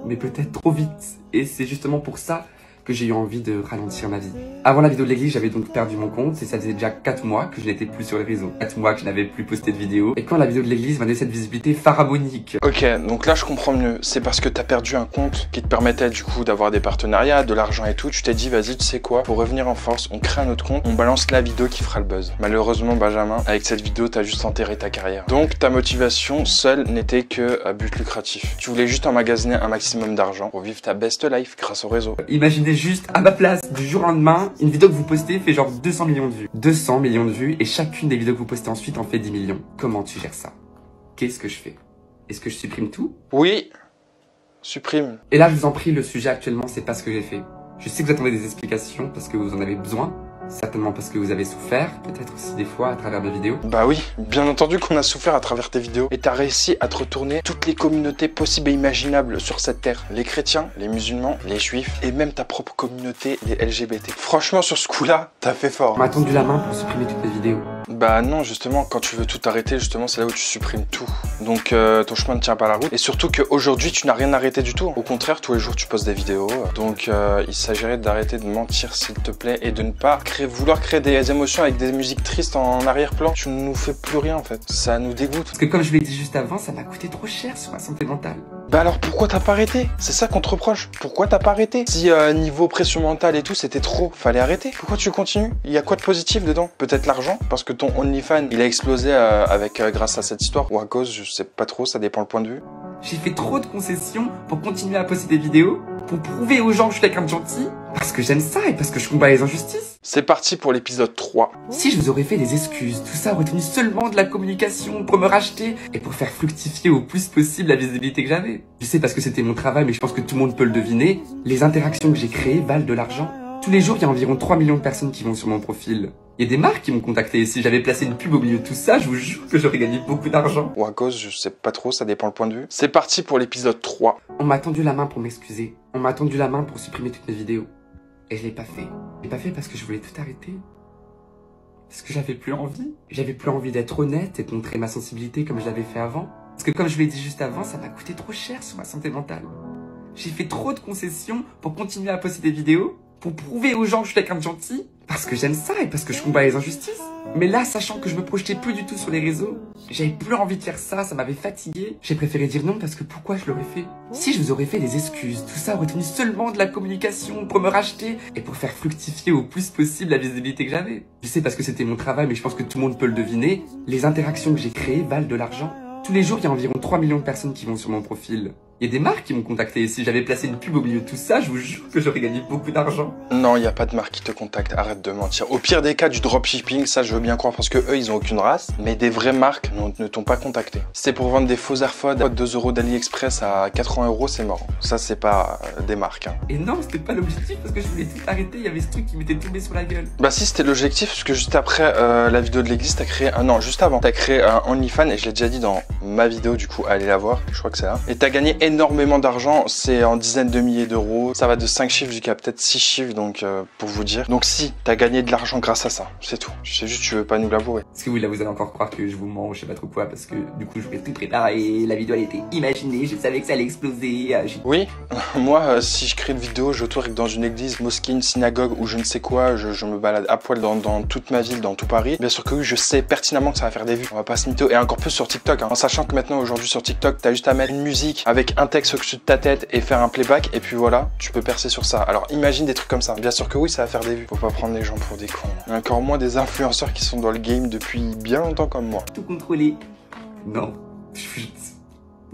mais peut-être trop vite. Et c'est justement pour ça que j'ai eu envie de ralentir ma vie. Avant la vidéo de l'église, j'avais donc perdu mon compte et ça faisait déjà 4 mois que je n'étais plus sur les réseaux. 4 mois que je n'avais plus posté de vidéo. Et quand la vidéo de l'église m'a donné cette visibilité pharaonique. Ok, donc là je comprends mieux. C'est parce que t'as perdu un compte qui te permettait du coup d'avoir des partenariats, de l'argent et tout. Tu t'es dit, vas-y, tu sais quoi, pour revenir en force, on crée un autre compte, on balance la vidéo qui fera le buzz. Malheureusement, Benjamin, avec cette vidéo, t'as juste enterré ta carrière. Donc ta motivation seule n'était que à but lucratif. Tu voulais juste emmagasiner un maximum d'argent pour vivre ta best life grâce au réseau. Imaginez regardez juste à ma place du jour au lendemain, une vidéo que vous postez fait genre 200 millions de vues. 200 millions de vues et chacune des vidéos que vous postez ensuite en fait 10 millions. Comment tu gères ça? Qu'est-ce que je fais? Est-ce que je supprime tout? Oui, supprime. Et là, je vous en prie, le sujet actuellement, c'est pas ce que j'ai fait. Je sais que vous attendez des explications parce que vous en avez besoin. Certainement parce que vous avez souffert, peut-être aussi des fois à travers mes vidéos. Bah oui, bien entendu qu'on a souffert à travers tes vidéos. Et t'as réussi à te retourner toutes les communautés possibles et imaginables sur cette terre. Les chrétiens, les musulmans, les juifs et même ta propre communauté, les LGBT. Franchement, sur ce coup-là, t'as fait fort. On m'a tendu la main pour supprimer toutes les vidéos. Bah non, justement, quand tu veux tout arrêter, justement, c'est là où tu supprimes tout. Donc ton chemin ne tient pas la route. Et surtout qu'aujourd'hui, tu n'as rien arrêté du tout. Au contraire, tous les jours, tu postes des vidéos. Donc il s'agirait d'arrêter de mentir, s'il te plaît, et de ne pas vouloir créer des émotions avec des musiques tristes en arrière-plan. Tu ne nous fais plus rien, en fait. Ça nous dégoûte. Parce que comme je l'ai dit juste avant, ça m'a coûté trop cher sur ma santé mentale. Bah alors pourquoi t'as pas arrêté? C'est ça qu'on te reproche. Pourquoi t'as pas arrêté? Si niveau pression mentale et tout, c'était trop, fallait arrêter. Pourquoi tu continues? Il y a quoi de positif dedans? Peut-être l'argent? Parce que ton OnlyFans, il a explosé grâce à cette histoire. Ou à cause, je sais pas trop, ça dépend le point de vue. J'ai fait trop de concessions pour continuer à poster des vidéos, pour prouver aux gens que je suis quelqu'un de gentil, parce que j'aime ça et parce que je combats les injustices. C'est parti pour l'épisode 3. Si je vous aurais fait des excuses, tout ça retenu seulement de la communication pour me racheter et pour faire fructifier au plus possible la visibilité que j'avais. Je sais parce que c'était mon travail, mais je pense que tout le monde peut le deviner, les interactions que j'ai créées valent de l'argent. Tous les jours, il y a environ 3 millions de personnes qui vont sur mon profil. Il y a des marques qui m'ont contacté et si j'avais placé une pub au milieu de tout ça, je vous jure que j'aurais gagné beaucoup d'argent. Ou à cause, je sais pas trop, ça dépend le point de vue. C'est parti pour l'épisode 3. On m'a tendu la main pour m'excuser. On m'a tendu la main pour supprimer toutes mes vidéos. Et je l'ai pas fait. Je l'ai pas fait parce que je voulais tout arrêter. Parce que j'avais plus envie. J'avais plus envie d'être honnête et de montrer ma sensibilité comme je l'avais fait avant. Parce que comme je l'ai dit juste avant, ça m'a coûté trop cher sur ma santé mentale. J'ai fait trop de concessions pour continuer à poster des vidéos, pour prouver aux gens que je suis quelqu'un de gentil, parce que j'aime ça et parce que je combats les injustices. Mais là, sachant que je me projetais plus du tout sur les réseaux, j'avais plus envie de faire ça, ça m'avait fatigué. J'ai préféré dire non parce que pourquoi je l'aurais fait? Si je vous aurais fait des excuses, tout ça retenu seulement de la communication pour me racheter et pour faire fructifier au plus possible la visibilité que j'avais. Je sais parce que c'était mon travail, mais je pense que tout le monde peut le deviner, les interactions que j'ai créées valent de l'argent. Tous les jours, il y a environ 3 millions de personnes qui vont sur mon profil. Il y a des marques qui m'ont contacté et si j'avais placé une pub au milieu de tout ça, je vous jure que j'aurais gagné beaucoup d'argent. Non, il n'y a pas de marque qui te contacte, arrête de mentir. Au pire des cas, du dropshipping, ça je veux bien croire parce que eux, ils ont aucune race, mais des vraies marques ne t'ont pas contacté. C'est pour vendre des faux AirPods à 2 € d'AliExpress à 80 €, c'est mort. Ça, c'est pas des marques. Hein. Et non, c'était pas l'objectif parce que je voulais tout arrêter, il y avait ce truc qui m'était tombé sur la gueule. Bah si, c'était l'objectif parce que juste après la vidéo de l'église, t'as créé un... Non, juste avant, t'as créé un OnlyFans et je l'ai déjà dit dans ma vidéo, du coup, allez la voir, je crois que c'est là. Et t'as gagné énormément d'argent, c'est en dizaines de milliers d'euros, ça va de 5 chiffres jusqu'à peut-être 6 chiffres, donc pour vous dire. Donc si, t'as gagné de l'argent grâce à ça, c'est tout. Je sais juste, tu veux pas nous l'avouer. Parce que oui, là vous allez encore croire que je vous mens, je sais pas trop quoi, parce que du coup je voulais tout préparer, la vidéo elle était imaginée, je savais que ça allait exploser. Oui, moi si je crée une vidéo, je tourne dans une église, mosquée, une synagogue ou je ne sais quoi, je me balade à poil dans toute ma ville, dans tout Paris. Bien sûr que oui, je sais pertinemment que ça va faire des vues, on va pas se mytho, et encore plus sur TikTok, hein, en sachant que maintenant aujourd'hui sur TikTok, t'as juste à mettre une musique avec un texte au-dessus de ta tête et faire un playback et puis voilà, tu peux percer sur ça. Alors imagine des trucs comme ça. Bien sûr que oui, ça va faire des vues. Faut pas prendre les gens pour des cons. Et encore moins des influenceurs qui sont dans le game depuis bien longtemps comme moi. Tout contrôler. Non.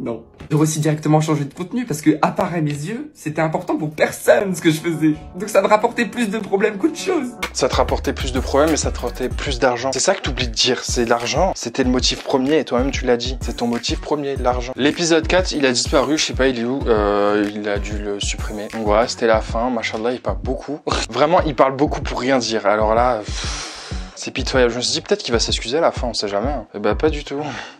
Non. J'aurais aussi directement changé de contenu parce que, à part à mes yeux, c'était important pour personne ce que je faisais. Donc ça me rapportait plus de problèmes qu'autre chose. Ça te rapportait plus de problèmes et ça te rapportait plus d'argent. C'est ça que t'oublies de dire, c'est l'argent. C'était le motif premier et toi-même tu l'as dit. C'est ton motif premier, l'argent. L'épisode 4, il a disparu, je sais pas, il est où, il a dû le supprimer. Donc voilà, c'était la fin, machallah, il parle beaucoup. Vraiment, il parle beaucoup pour rien dire. Alors là... c'est pitoyable, je me suis dit peut-être qu'il va s'excuser à la fin, on sait jamais. Hein. Et bah pas du tout.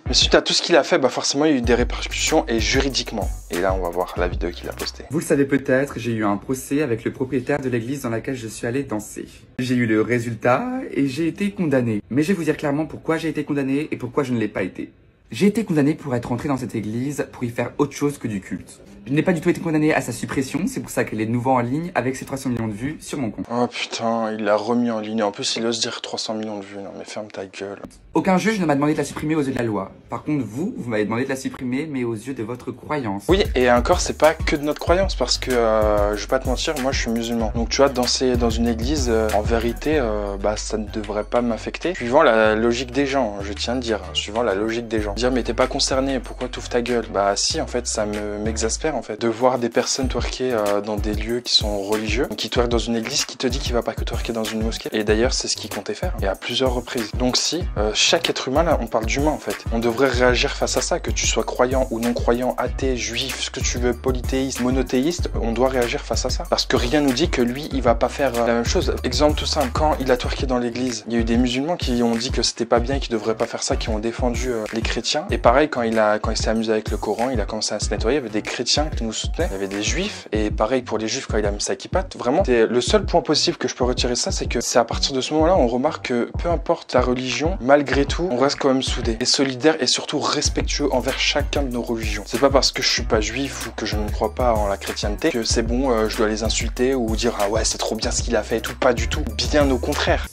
Mais suite à tout ce qu'il a fait, bah forcément il y a eu des répercussions et juridiquement. Et là on va voir la vidéo qu'il a postée. Vous le savez peut-être, j'ai eu un procès avec le propriétaire de l'église dans laquelle je suis allé danser. J'ai eu le résultat et j'ai été condamné. Mais je vais vous dire clairement pourquoi j'ai été condamné et pourquoi je ne l'ai pas été. J'ai été condamné pour être entré dans cette église pour y faire autre chose que du culte. Je n'ai pas du tout été condamné à sa suppression, c'est pour ça qu'elle est de nouveau en ligne avec ses 300 millions de vues sur mon compte. Oh putain, il l'a remis en ligne, en plus il ose dire 300 millions de vues, non mais ferme ta gueule. Aucun juge ne m'a demandé de la supprimer aux yeux de la loi. Par contre vous m'avez demandé de la supprimer mais aux yeux de votre croyance. Oui et encore c'est pas que de notre croyance parce que je vais pas te mentir, moi je suis musulman. Donc tu vois danser dans une église, en vérité bah ça ne devrait pas m'affecter. Suivant la logique des gens, je tiens à dire, suivant la logique des gens. Dire mais t'es pas concerné, pourquoi t'ouvres ta gueule? Bah si en fait ça m'exaspère. en fait. De voir des personnes twerker dans des lieux qui sont religieux, qui twerk dans une église, qui te dit qu'il va pas que twerker dans une mosquée. Et d'ailleurs, c'est ce qu'il comptait faire, et à plusieurs reprises. Donc si, chaque être humain, là, on parle d'humain en fait. On devrait réagir face à ça, que tu sois croyant ou non croyant, athée, juif, ce que tu veux, polythéiste, monothéiste, on doit réagir face à ça. Parce que rien nous dit que lui, il va pas faire la même chose. Exemple tout simple, quand il a twerké dans l'église, il y a eu des musulmans qui ont dit que c'était pas bien, qu'ils devraient pas faire ça, qui ont défendu les chrétiens. Et pareil, quand il s'est amusé avec le Coran, il a commencé à se nettoyer, il y avait des chrétiens qui nous soutenaient, il y avait des juifs, et pareil pour les juifs quand il a mis sa kippa. Vraiment, le seul point possible que je peux retirer ça, c'est que c'est à partir de ce moment-là, on remarque que peu importe la religion, malgré tout, on reste quand même soudés et solidaires et surtout respectueux envers chacun de nos religions. C'est pas parce que je suis pas juif ou que je ne crois pas en la chrétienté que c'est bon, je dois les insulter ou dire ah ouais c'est trop bien ce qu'il a fait et tout, pas du tout, bien au contraire.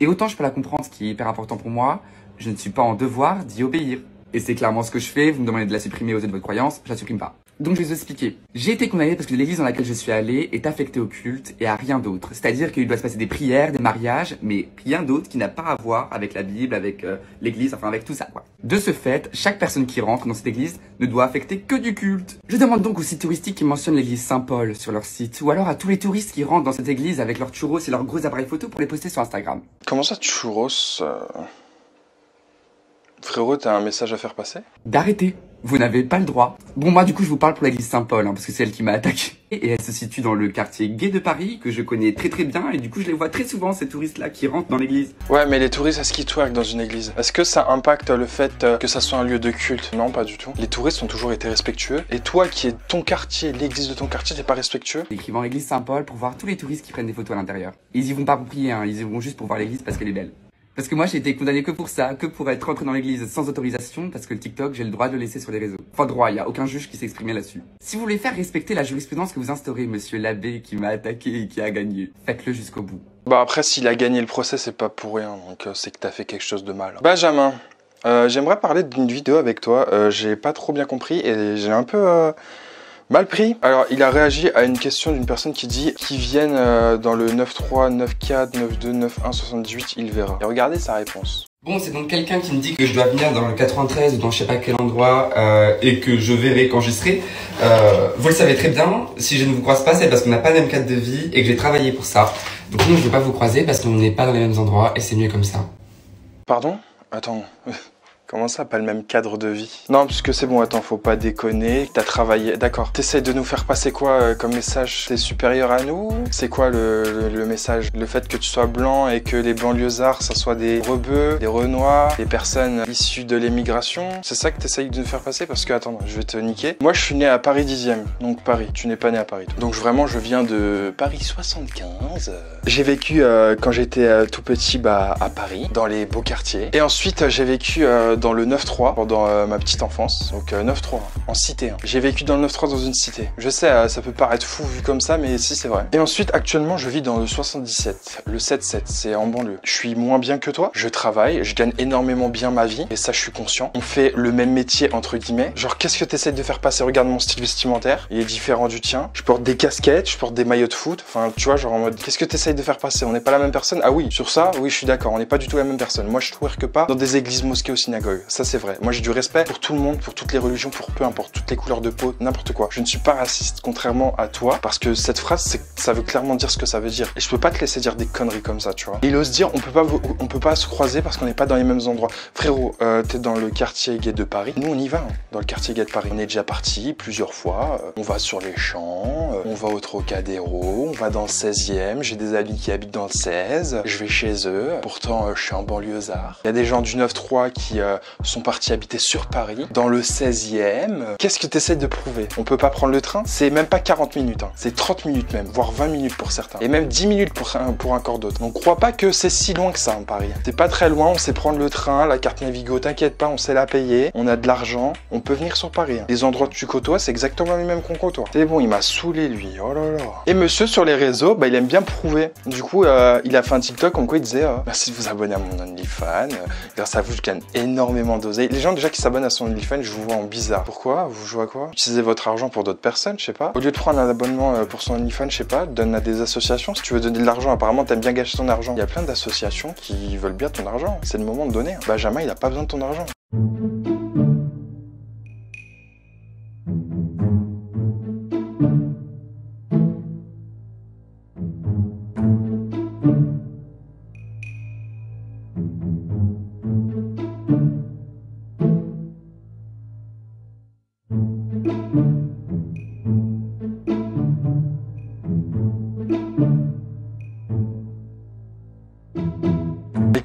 Et autant je peux la comprendre, ce qui est hyper important pour moi, je ne suis pas en devoir d'y obéir. Et c'est clairement ce que je fais, vous me demandez de la supprimer aux yeux de votre croyance, je la supprime pas. Donc je vais vous expliquer. J'ai été condamné parce que l'église dans laquelle je suis allé est affectée au culte et à rien d'autre. C'est-à-dire qu'il doit se passer des prières, des mariages, mais rien d'autre qui n'a pas à voir avec la Bible, avec l'église, enfin avec tout ça, quoi. De ce fait, chaque personne qui rentre dans cette église ne doit affecter que du culte. Je demande donc aux sites touristiques qui mentionnent l'église Saint-Paul sur leur site, ou alors à tous les touristes qui rentrent dans cette église avec leurs churros et leurs gros appareils photo pour les poster sur Instagram. Comment ça, churros Frérot, t'as un message à faire passer? D'arrêter. Vous n'avez pas le droit. Bon, moi, du coup, je vous parle pour l'église Saint-Paul, hein, parce que c'est elle qui m'a attaqué. Et elle se situe dans le quartier gay de Paris, que je connais très très bien, et du coup, je les vois très souvent, ces touristes-là, qui rentrent dans l'église. Ouais, mais les touristes, est-ce qu'ils twerkent dans une église? Est-ce que ça impacte le fait que ça soit un lieu de culte? Non, pas du tout. Les touristes ont toujours été respectueux. Et toi, qui est ton quartier, l'église de ton quartier, t'es pas respectueux? J'écrivais l'église Saint-Paul pour voir tous les touristes qui prennent des photos à l'intérieur. Ils y vont pas pour prier, hein, ils y vont juste pour voir l'église parce qu'elle est belle. Parce que moi, j'ai été condamné que pour ça, que pour être rentré dans l'église sans autorisation, parce que le TikTok, j'ai le droit de le laisser sur les réseaux. Enfin droit, il n'y a aucun juge qui s'est exprimé là-dessus. Si vous voulez faire respecter la jurisprudence que vous instaurez, monsieur l'abbé qui m'a attaqué et qui a gagné, faites-le jusqu'au bout. Bah après, s'il a gagné le procès, c'est pas pour rien, donc c'est que t'as fait quelque chose de mal. Benjamin, j'aimerais parler d'une vidéo avec toi, j'ai pas trop bien compris et j'ai un peu... mal pris. Alors, il a réagi à une question d'une personne qui dit qui viennent dans le 9.3, 9.4, 9.2, 9.1, 78, il verra. Et regardez sa réponse. Bon, c'est donc quelqu'un qui me dit que je dois venir dans le 93 ou dans je sais pas quel endroit et que je verrai quand j'y serai. Vous le savez très bien, si je ne vous croise pas, c'est parce qu'on n'a pas le même cadre de vie et que j'ai travaillé pour ça. Donc non, je ne veux pas vous croiser parce qu'on n'est pas dans les mêmes endroits et c'est mieux comme ça. Pardon? Attends... Comment ça, pas le même cadre de vie? Non, parce que c'est bon, attends, faut pas déconner, t'as travaillé, d'accord. T'essayes de nous faire passer quoi comme message? T'es supérieur à nous? C'est quoi le message? Le fait que tu sois blanc et que les banlieusards, ça soit des rebeux, des renois, des personnes issues de l'émigration? C'est ça que t'essayes de nous faire passer? Parce que, attends, je vais te niquer. Moi, je suis né à Paris 10e, donc Paris. Tu n'es pas né à Paris, toi. Donc vraiment, je viens de Paris 75. J'ai vécu, quand j'étais tout petit, bah, à Paris, dans les beaux quartiers. Et ensuite, j'ai vécu... dans le 9-3 pendant ma petite enfance, donc 9-3 hein, en cité hein. J'ai vécu dans le 9-3 dans une cité, je sais ça peut paraître fou vu comme ça mais si c'est vrai. Et ensuite actuellement je vis dans le 77, le 7-7, c'est en banlieue. Je suis moins bien que toi, je travaille, je gagne énormément bien ma vie et ça je suis conscient. On fait le même métier entre guillemets, genre qu'est-ce que t'essayes de faire passer? Regarde mon style vestimentaire, il est différent du tien, je porte des casquettes, je porte des maillots de foot, enfin tu vois genre en mode qu'est-ce que t'essayes de faire passer? On n'est pas la même personne? Ah oui, sur ça oui je suis d'accord, on n'est pas du tout la même personne. Moi je twerke pas dans des églises, mosquées ou synagogues. Ça c'est vrai. Moi j'ai du respect pour tout le monde, pour toutes les religions, pour peu importe, toutes les couleurs de peau, n'importe quoi. Je ne suis pas raciste contrairement à toi parce que cette phrase, ça veut clairement dire ce que ça veut dire. Et je peux pas te laisser dire des conneries comme ça, tu vois. Et il ose dire on peut pas se croiser parce qu'on n'est pas dans les mêmes endroits. Frérot, t'es dans le quartier gay de Paris. Nous on y va, hein, dans le quartier gay de Paris. On est déjà parti plusieurs fois. On va sur les champs, on va au Trocadéro, on va dans le 16e. J'ai des amis qui habitent dans le 16. Je vais chez eux. Pourtant je suis un banlieusard. Il y a des gens du 9-3 qui sont partis habiter sur Paris, dans le 16e. Qu'est-ce que tu essaies de prouver? On peut pas prendre le train? C'est même pas 40 minutes, hein. C'est 30 minutes même, voire 20 minutes pour certains. Et même 10 minutes pour un corps d'autres. Donc crois pas que c'est si loin que ça, hein, Paris. C'est pas très loin, on sait prendre le train, la carte Navigo, t'inquiète pas, on sait la payer, on a de l'argent, on peut venir sur Paris. Hein. Les endroits que tu côtoies, c'est exactement les mêmes qu'on côtoie. C'est bon, il m'a saoulé lui, oh là là. Et monsieur, sur les réseaux, bah, il aime bien prouver. Du coup, il a fait un TikTok en quoi il disait « Merci de vous abonner à mon OnlyFans, grâce à vous, je gagne énormément d'oseille. » Les gens déjà qui s'abonnent à son OnlyFans, je vous vois en bizarre. Pourquoi? Vous jouez à quoi? Utilisez votre argent pour d'autres personnes, je sais pas. Au lieu de prendre un abonnement pour son OnlyFans, je sais pas, donne à des associations. Si tu veux donner de l'argent, apparemment t'aimes bien gâcher ton argent. Il y a plein d'associations qui veulent bien ton argent. C'est le moment de donner. Benjamin, il a pas besoin de ton argent.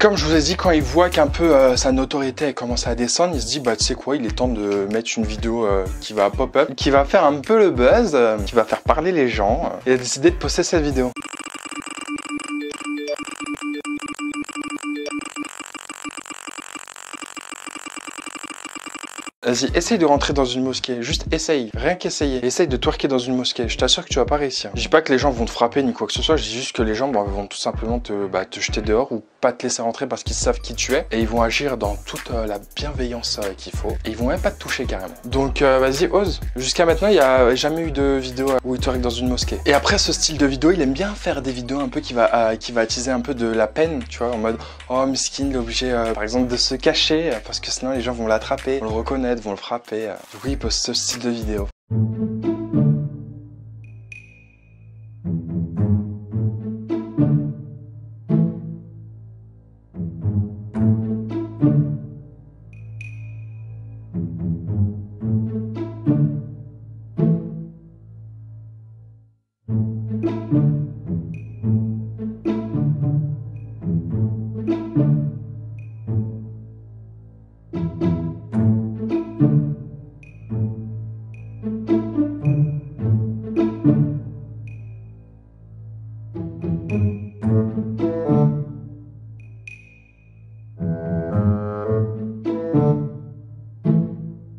comme je vous ai dit, quand il voit qu'un peu sa notoriété commence à descendre, il se dit bah tu sais quoi, il est temps de mettre une vidéo qui va pop-up, qui va faire un peu le buzz, qui va faire parler les gens. Il a décidé de poster cette vidéo. Vas-y, essaye de rentrer dans une mosquée, juste essaye, rien qu'essayer. Essaye de twerker dans une mosquée, je t'assure que tu vas pas réussir. Je dis pas que les gens vont te frapper ni quoi que ce soit, je dis juste que les gens vont tout simplement te jeter dehors ou pas te laisser rentrer parce qu'ils savent qui tu es. Et ils vont agir dans toute la bienveillance qu'il faut. Et ils vont même pas te toucher carrément. Donc vas-y, ose. Jusqu'à maintenant, il n'y a jamais eu de vidéo où il twerk dans une mosquée. Et après ce style de vidéo, il aime bien faire des vidéos un peu qui va attiser un peu de la peine, tu vois, en mode oh miskin, il est obligé par exemple de se cacher parce que sinon les gens vont l'attraper, vont le reconnaître, vont le frapper. Oui, il poste ce style de vidéo.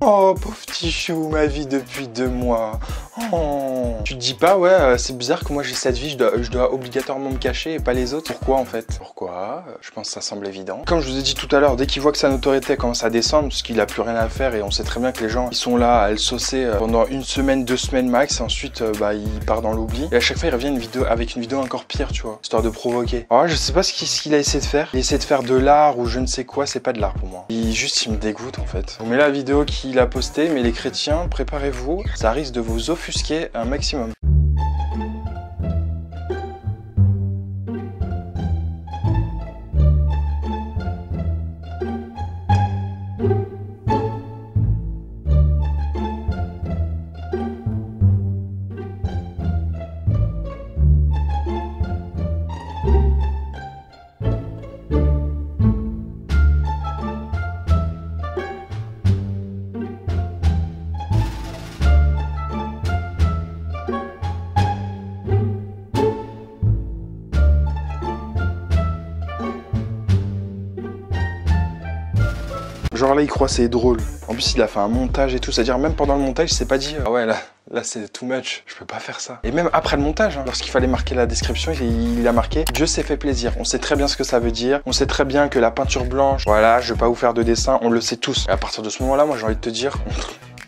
Oh, pauvre petit chou, ma vie depuis 2 mois. Oh. Tu te dis pas, ouais, c'est bizarre que moi j'ai cette vie, je dois obligatoirement me cacher et pas les autres. Pourquoi en fait? Pourquoi? Je pense que ça semble évident. Comme je vous ai dit tout à l'heure, dès qu'il voit que sa notoriété commence à descendre, parce qu'il a plus rien à faire et on sait très bien que les gens ils sont là à le saucer pendant 1 semaine, 2 semaines max, et ensuite il part dans l'oubli. Et à chaque fois il revient avec une vidéo encore pire, tu vois, histoire de provoquer. Alors je sais pas ce qu'il a essayé de faire. Il a essayé de faire de l'art ou je ne sais quoi, c'est pas de l'art pour moi. Il me dégoûte en fait. On met la vidéo qu'il a postée, mais les chrétiens, préparez-vous, ça risque de vous offusquer un maximum. Genre là il croit c'est drôle. En plus il a fait un montage et tout, c'est-à-dire même pendant le montage il s'est pas dit ah ouais là c'est too much, je peux pas faire ça. Et même après le montage, hein, lorsqu'il fallait marquer la description, il a marqué Dieu s'est fait plaisir. On sait très bien ce que ça veut dire, on sait très bien que la peinture blanche, voilà, je vais pas vous faire de dessin, on le sait tous. Et à partir de ce moment là, moi j'ai envie de te dire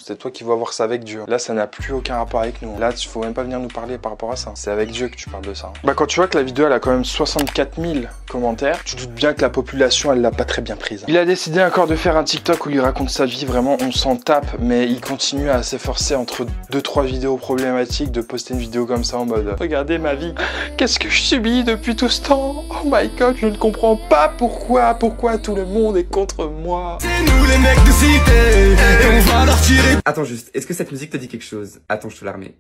c'est toi qui vas voir ça avec Dieu. Là, ça n'a plus aucun rapport avec nous. Là, il faut même pas venir nous parler par rapport à ça. C'est avec Dieu que tu parles de ça. Bah, quand tu vois que la vidéo, elle a quand même 64 000 commentaires, tu doutes bien que la population, elle l'a pas très bien prise. Il a décidé encore de faire un TikTok où il raconte sa vie. Vraiment, on s'en tape, mais il continue à s'efforcer entre 2-3 vidéos problématiques de poster une vidéo comme ça en mode regardez ma vie. Qu'est-ce que je subis depuis tout ce temps? Oh my god, je ne comprends pas pourquoi tout le monde est contre moi. C'est nous les mecs de cité et on va leur tirer. Attends juste, est-ce que cette musique te dit quelque chose? Attends, je te la remets.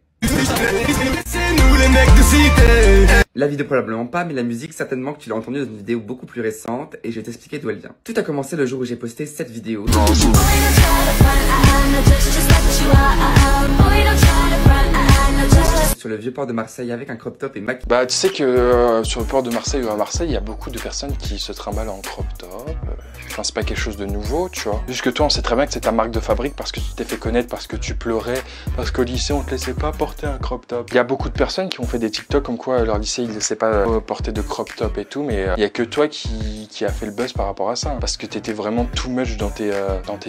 La vidéo probablement pas, mais la musique certainement que tu l'as entendue dans une vidéo beaucoup plus récente et je vais t'expliquer d'où elle vient. Tout a commencé le jour où j'ai posté cette vidéo. Sur le vieux port de Marseille avec un crop top et maquillage. Bah tu sais que sur le port de Marseille ou à Marseille, il y a beaucoup de personnes qui se trimballent en crop top. Enfin, c'est pas quelque chose de nouveau, tu vois. Juste que toi, on sait très bien que c'est ta marque de fabrique parce que tu t'es fait connaître, parce que tu pleurais, parce qu'au lycée, on te laissait pas porter un crop top. Il y a beaucoup de personnes qui ont fait des TikTok comme quoi leur lycée, ils laissaient pas porter de crop top et tout, mais il y a que toi qui a fait le buzz par rapport à ça. Hein, parce que t'étais vraiment too much dans tes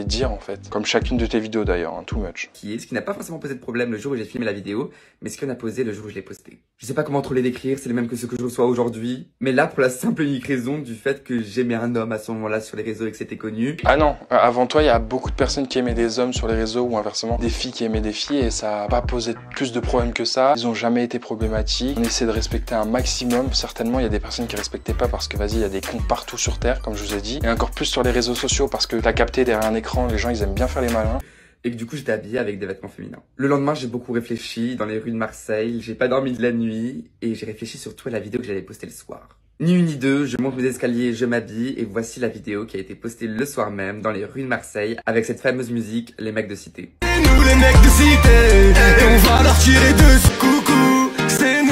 dires en fait. Comme chacune de tes vidéos d'ailleurs, hein, too much. Ce qui n'a pas forcément posé de problème le jour où j'ai filmé la vidéo, mais ce qu'on a posé le jour où je l'ai posté. Je sais pas comment trop les décrire, c'est le même que ce que je reçois aujourd'hui, mais là, pour la simple et unique raison du fait que j'aimais un homme à ce moment-là sur les réseaux et que c'était connu. Ah non, avant toi, il y a beaucoup de personnes qui aimaient des hommes sur les réseaux ou inversement des filles qui aimaient des filles et ça a pas posé plus de problèmes que ça. Ils ont jamais été problématiques. On essaie de respecter un maximum. Certainement, il y a des personnes qui respectaient pas parce que vas-y, il y a des comptes partout sur Terre, comme je vous ai dit, et encore plus sur les réseaux sociaux parce que t'as capté derrière un écran, les gens ils aiment bien faire les malins. Et que du coup j'étais habillée avec des vêtements féminins. Le lendemain j'ai beaucoup réfléchi dans les rues de Marseille, j'ai pas dormi de la nuit et j'ai réfléchi surtout à la vidéo que j'allais poster le soir. Ni une ni deux, je monte mes escaliers, je m'habille et voici la vidéo qui a été postée le soir même dans les rues de Marseille avec cette fameuse musique, les mecs de cité. C'est nous les mecs de cité et on va leur tirer dessus, coucou, c'est nous.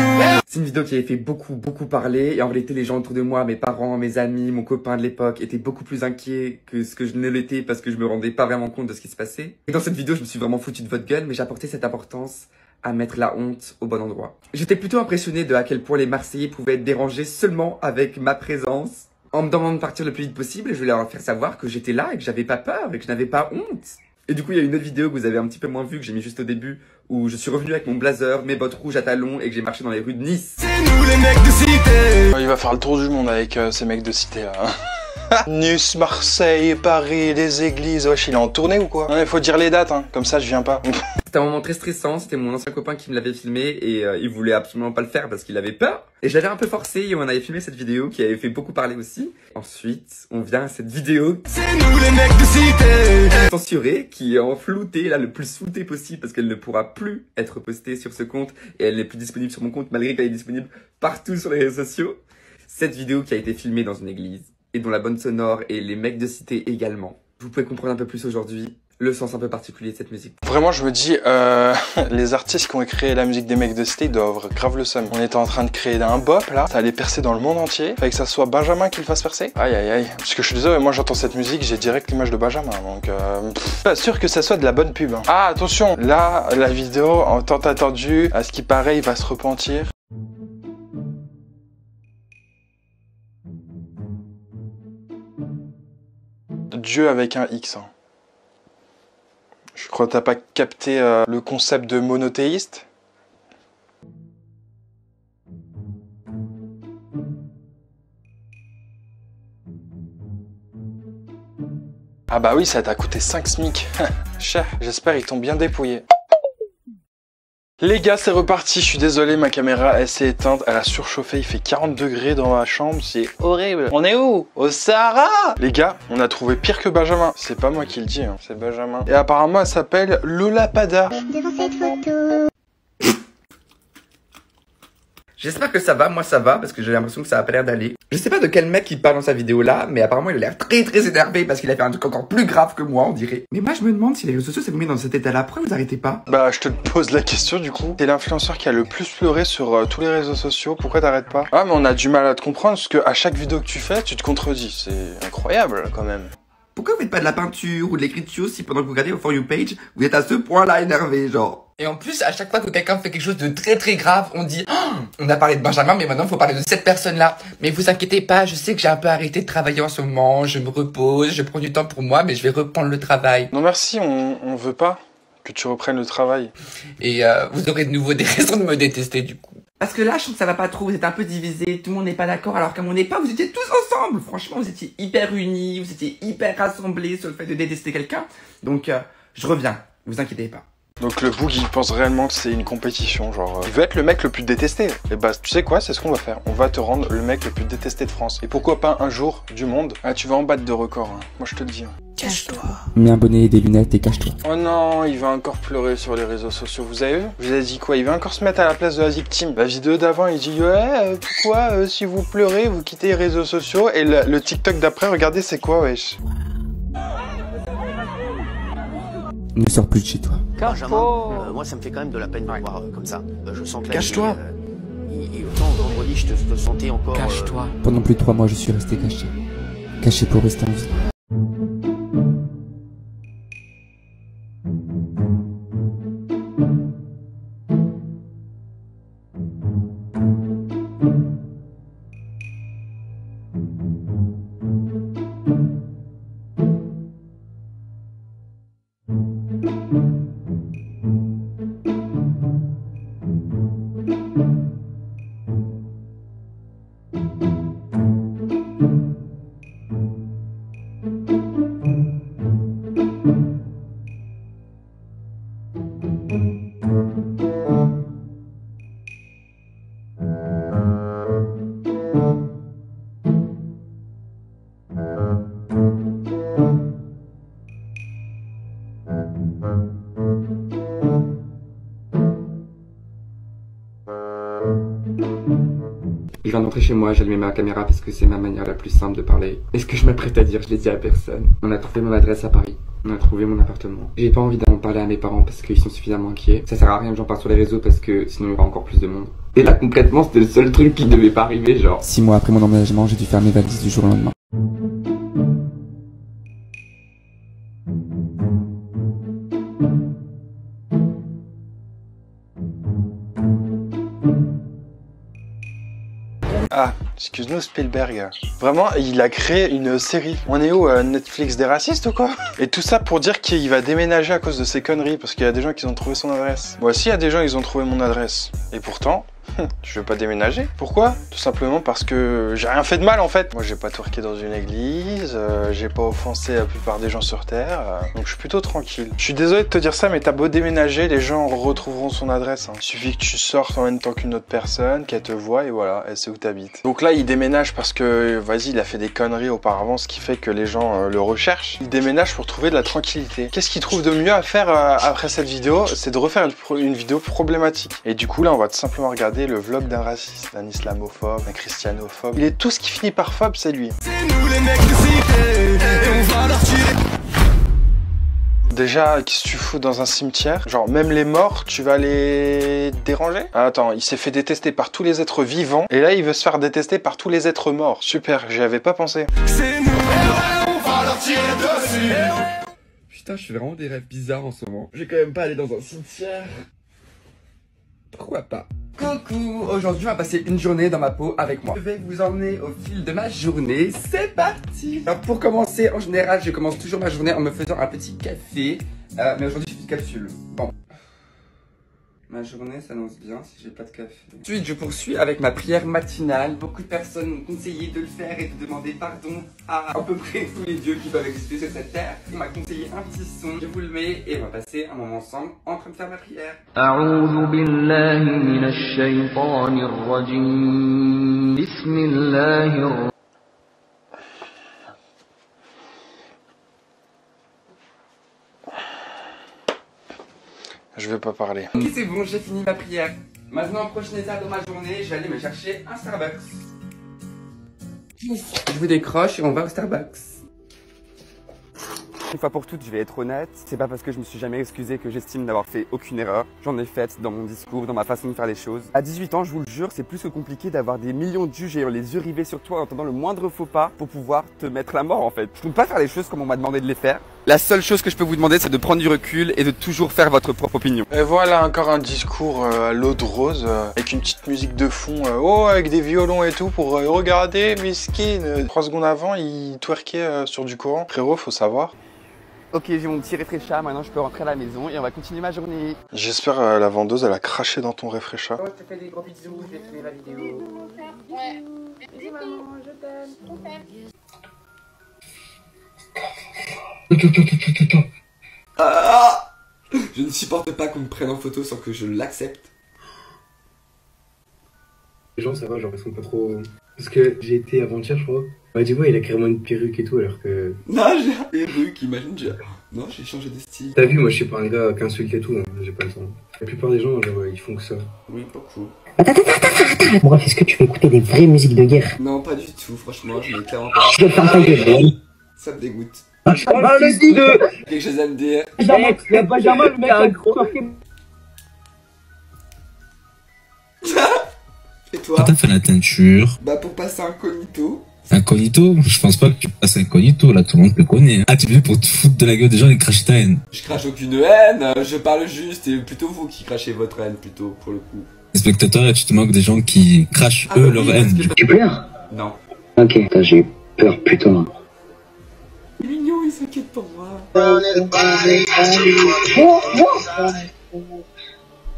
C'est une vidéo qui avait fait beaucoup parler et en réalité les gens autour de moi, mes parents, mes amis, mon copain de l'époque étaient beaucoup plus inquiets que ce que je ne l'étais parce que je me rendais pas vraiment compte de ce qui se passait. Et dans cette vidéo je me suis vraiment foutu de votre gueule mais j'apportais cette importance à mettre la honte au bon endroit. J'étais plutôt impressionné de à quel point les Marseillais pouvaient être dérangés seulement avec ma présence, en me demandant de partir le plus vite possible, et je voulais leur faire savoir que j'étais là et que j'avais pas peur et que je n'avais pas honte. Et du coup, il y a une autre vidéo que vous avez un petit peu moins vue, que j'ai mis juste au début, où je suis revenu avec mon blazer, mes bottes rouges à talons et que j'ai marché dans les rues de Nice. C'est nous les mecs de cité. Il va faire le tour du monde avec ces mecs de cité là. Nice, Marseille, Paris, les églises, wesh, il est en tournée ou quoi? Il faut dire les dates, hein. Comme ça je viens pas. C'était un moment très stressant, c'était mon ancien copain qui me l'avait filmé et il voulait absolument pas le faire parce qu'il avait peur. Et j'avais un peu forcé et on avait filmé cette vidéo qui avait fait beaucoup parler aussi. Ensuite, on vient à cette vidéo. C'est nous les mecs de cité. Censurée, qui est en flouté, là, le plus flouté possible parce qu'elle ne pourra plus être postée sur ce compte et elle n'est plus disponible sur mon compte malgré qu'elle est disponible partout sur les réseaux sociaux. Cette vidéo qui a été filmée dans une église. Et dont la bande sonore et les mecs de cité également. Vous pouvez comprendre un peu plus aujourd'hui le sens un peu particulier de cette musique. Vraiment, je me dis, les artistes qui ont créé la musique des mecs de cité doivent grave le seum. On était en train de créer un bop là, ça allait percer dans le monde entier. Fallait que ça soit Benjamin qui le fasse percer. Aïe aïe aïe. Parce que je suis désolé, moi j'entends cette musique, j'ai direct l'image de Benjamin. Donc, pas sûr que ça soit de la bonne pub. Hein. Ah, attention, là, la vidéo en tant attendu, à ce qui paraît, il va se repentir. Dieu avec un X. Je crois que t'as pas capté le concept de monothéiste. Ah bah oui, ça t'a coûté 5 SMIC. Cher, j'espère ils t'ont bien dépouillé. Les gars, c'est reparti, je suis désolé, ma caméra, elle s'est éteinte, elle a surchauffé, il fait 40 degrés dans ma chambre, c'est horrible. On est où? Au Sahara? Les gars, on a trouvé pire que Benjamin. C'est pas moi qui le dis, hein. C'est Benjamin. Et apparemment, elle s'appelle Lola Pada. Devant cette photo. J'espère que ça va, parce que j'ai l'impression que ça a pas l'air d'aller. Je sais pas de quel mec il parle dans sa vidéo là, mais apparemment il a l'air très énervé parce qu'il a fait un truc encore plus grave que moi, on dirait. Mais moi je me demande si les réseaux sociaux ça vous met dans cet état là, pourquoi vous arrêtez pas? Bah je te pose la question du coup. T'es l'influenceur qui a le plus pleuré sur tous les réseaux sociaux, pourquoi t'arrêtes pas? Ah mais on a du mal à te comprendre parce que à chaque vidéo que tu fais, tu te contredis, c'est incroyable quand même. Pourquoi vous faites pas de la peinture ou de l'écriture si pendant que vous regardez au For You page, vous êtes à ce point là énervé genre? Et en plus, à chaque fois que quelqu'un fait quelque chose de très grave, on dit oh, on a parlé de Benjamin, mais maintenant il faut parler de cette personne-là. Mais vous inquiétez pas, je sais que j'ai un peu arrêté de travailler en ce moment, je me repose, je prends du temps pour moi, mais je vais reprendre le travail. Non merci, on veut pas que tu reprennes le travail. Et vous aurez de nouveau des raisons de me détester du coup. Parce que là, je trouve que ça va pas trop, vous êtes un peu divisés, tout le monde n'est pas d'accord, alors qu'à mon époque, vous étiez tous ensemble. Franchement, vous étiez hyper unis, vous étiez hyper rassemblés sur le fait de détester quelqu'un. Donc, je reviens, vous inquiétez pas. Donc le Boog il pense réellement que c'est une compétition, genre il veut être le mec le plus détesté. Et bah tu sais quoi, c'est ce qu'on va faire, on va te rendre le mec le plus détesté de France. Et pourquoi pas un jour du monde, ah tu vas en battre de records, hein. Moi je te le dis. Hein. Cache-toi. Mets un bonnet et des lunettes et cache-toi. Oh non, il va encore pleurer sur les réseaux sociaux, vous avez vu? Vous avez dit quoi? Il va encore se mettre à la place de la victime. La vidéo d'avant il dit ouais, pourquoi si vous pleurez vous quittez les réseaux sociaux et le TikTok d'après regardez c'est quoi wesh. Ne sors plus de chez toi. Benjamin, moi ça me fait quand même de la peine de voir comme ça. Je sens que cache-toi. Autant vendredi, je te sentais encore. Cache-toi. Pendant plus de 3 mois, je suis resté caché. Caché pour rester en vie. Je viens d'entrer chez moi, j'ai allumé ma caméra parce que c'est ma manière la plus simple de parler. Et ce que je m'apprête à dire, je l'ai dit à personne. On a trouvé mon adresse à Paris. On a trouvé mon appartement. J'ai pas envie d'en parler à mes parents parce qu'ils sont suffisamment inquiets. Ça sert à rien que j'en parle sur les réseaux parce que sinon il y aura encore plus de monde. Et là concrètement c'était le seul truc qui ne devait pas arriver, genre. 6 mois après mon emménagement, j'ai dû faire mes valises du jour au lendemain. Ah, excuse-nous Spielberg. Vraiment, il a créé une série. On est où, Netflix des racistes ou quoi? Et tout ça pour dire qu'il va déménager à cause de ces conneries, parce qu'il y a des gens qui ont trouvé son adresse. Moi aussi, il y a des gens qui ont trouvé mon adresse. Et pourtant, je veux pas déménager. Pourquoi? Tout simplement parce que j'ai rien fait de mal en fait. Moi, j'ai pas twerké dans une église, j'ai pas offensé la plupart des gens sur Terre, donc je suis plutôt tranquille. Je suis désolé de te dire ça, mais t'as beau déménager, les gens retrouveront son adresse. Hein. Il suffit que tu sortes en même temps qu'une autre personne, qu'elle te voit et voilà, elle sait où t'habites. Donc là, il déménage parce que, vas-y, il a fait des conneries auparavant, ce qui fait que les gens le recherchent. Il déménage pour trouver de la tranquillité. Qu'est-ce qu'il trouve de mieux à faire après cette vidéo? C'est de refaire une vidéo problématique. Et du coup, là, on va tout simplement regarder le vlog d'un raciste, d'un islamophobe, d'un christianophobe. Il est tout ce qui finit par phobe, c'est lui. Déjà, qu'est-ce que tu fous dans un cimetière? Genre, même les morts, tu vas les déranger? Attends, il s'est fait détester par tous les êtres vivants, et là, il veut se faire détester par tous les êtres morts. Super, j'y avais pas pensé. C'est nous, on va leur tirer dessus. Putain, je fais vraiment des rêves bizarres en ce moment. J'ai quand même pas allé dans un cimetière. Pourquoi pas? Coucou! Aujourd'hui, on va passer une journée dans ma peau avec moi. Je vais vous emmener au fil de ma journée. C'est parti! Alors, pour commencer, en général, je commence toujours ma journée en me faisant un petit café. Mais aujourd'hui, j'ai une capsule. Bon. Ma journée s'annonce bien si j'ai pas de café. Ensuite, je poursuis avec ma prière matinale. Beaucoup de personnes m'ont conseillé de le faire et de demander pardon à peu près tous les dieux qui peuvent exister sur cette terre. On m'a conseillé un petit son, je vous le mets et on va passer un moment ensemble en train de faire ma prière. A'udhu billahi minash shaytanir rajim. Bismillahir. Je vais pas parler. Ok, c'est bon, j'ai fini ma prière. Maintenant, prochaine étape de ma journée, je vais aller me chercher un Starbucks. Je vous décroche et on va au Starbucks. Une fois pour toutes, je vais être honnête. C'est pas parce que je me suis jamais excusé que j'estime d'avoir fait aucune erreur. J'en ai faite dans mon discours, dans ma façon de faire les choses. À 18 ans, je vous le jure, c'est plus que compliqué d'avoir des millions de juges ayant les yeux rivés sur toi en entendant le moindre faux pas pour pouvoir te mettre la mort en fait. Je peux pas faire les choses comme on m'a demandé de les faire. La seule chose que je peux vous demander, c'est de prendre du recul et de toujours faire votre propre opinion. Et voilà encore un discours à l'eau de rose, avec une petite musique de fond, oh, avec des violons et tout, pour regarder, miskine. 3 secondes avant, il twerkait sur du Coran. Frérot, faut savoir. Ok, j'ai mon petit réfrécha, maintenant je peux rentrer à la maison et on va continuer ma journée. J'espère la vendeuse, elle a craché dans ton réfrécha. Oh, je te fais des gros bisous, je vais filmer la vidéo. Ouais. Bisous maman, je t'aime. Attends. Ah, je ne supporte pas qu'on me prenne en photo sans que je l'accepte. Les gens, ça va, genre, ils sont pas trop... Parce que j'ai été avant-hier, je crois. Bah, du coup, il a carrément une perruque et tout, alors que... Non, j'ai une perruque, imagine, j'ai... Non, j'ai changé de style. T'as vu, moi, je suis pas un gars qu'insulte et tout, hein. J'ai pas le temps. La plupart des gens, genre, ils font que ça. Oui, pas cool. Attends. Bref, est-ce que tu veux écouter des vraies musiques de guerre? Non, pas du tout, franchement, je me clairement pas. Je vais faire ta gueule. Ça me dégoûte. Ah, je suis pas le petit de... Quelque chose à me dire. Il y a Benjamin, le mec, un gros... Et toi? T'as fait la teinture. Bah pour passer incognito. Incognito? Je pense pas que tu passes incognito, là tout le monde te connaît. Ah tu es venu pour te foutre de la gueule des gens et cracher ta haine. Je crache aucune haine, je parle juste et plutôt vous qui crachez votre haine plutôt pour le coup. Les spectateurs et tu te moques des gens qui crachent eux leur haine. Tu pleures? Non. Ok, j'ai eu peur putain. Il est mignon, il s'inquiète pour moi.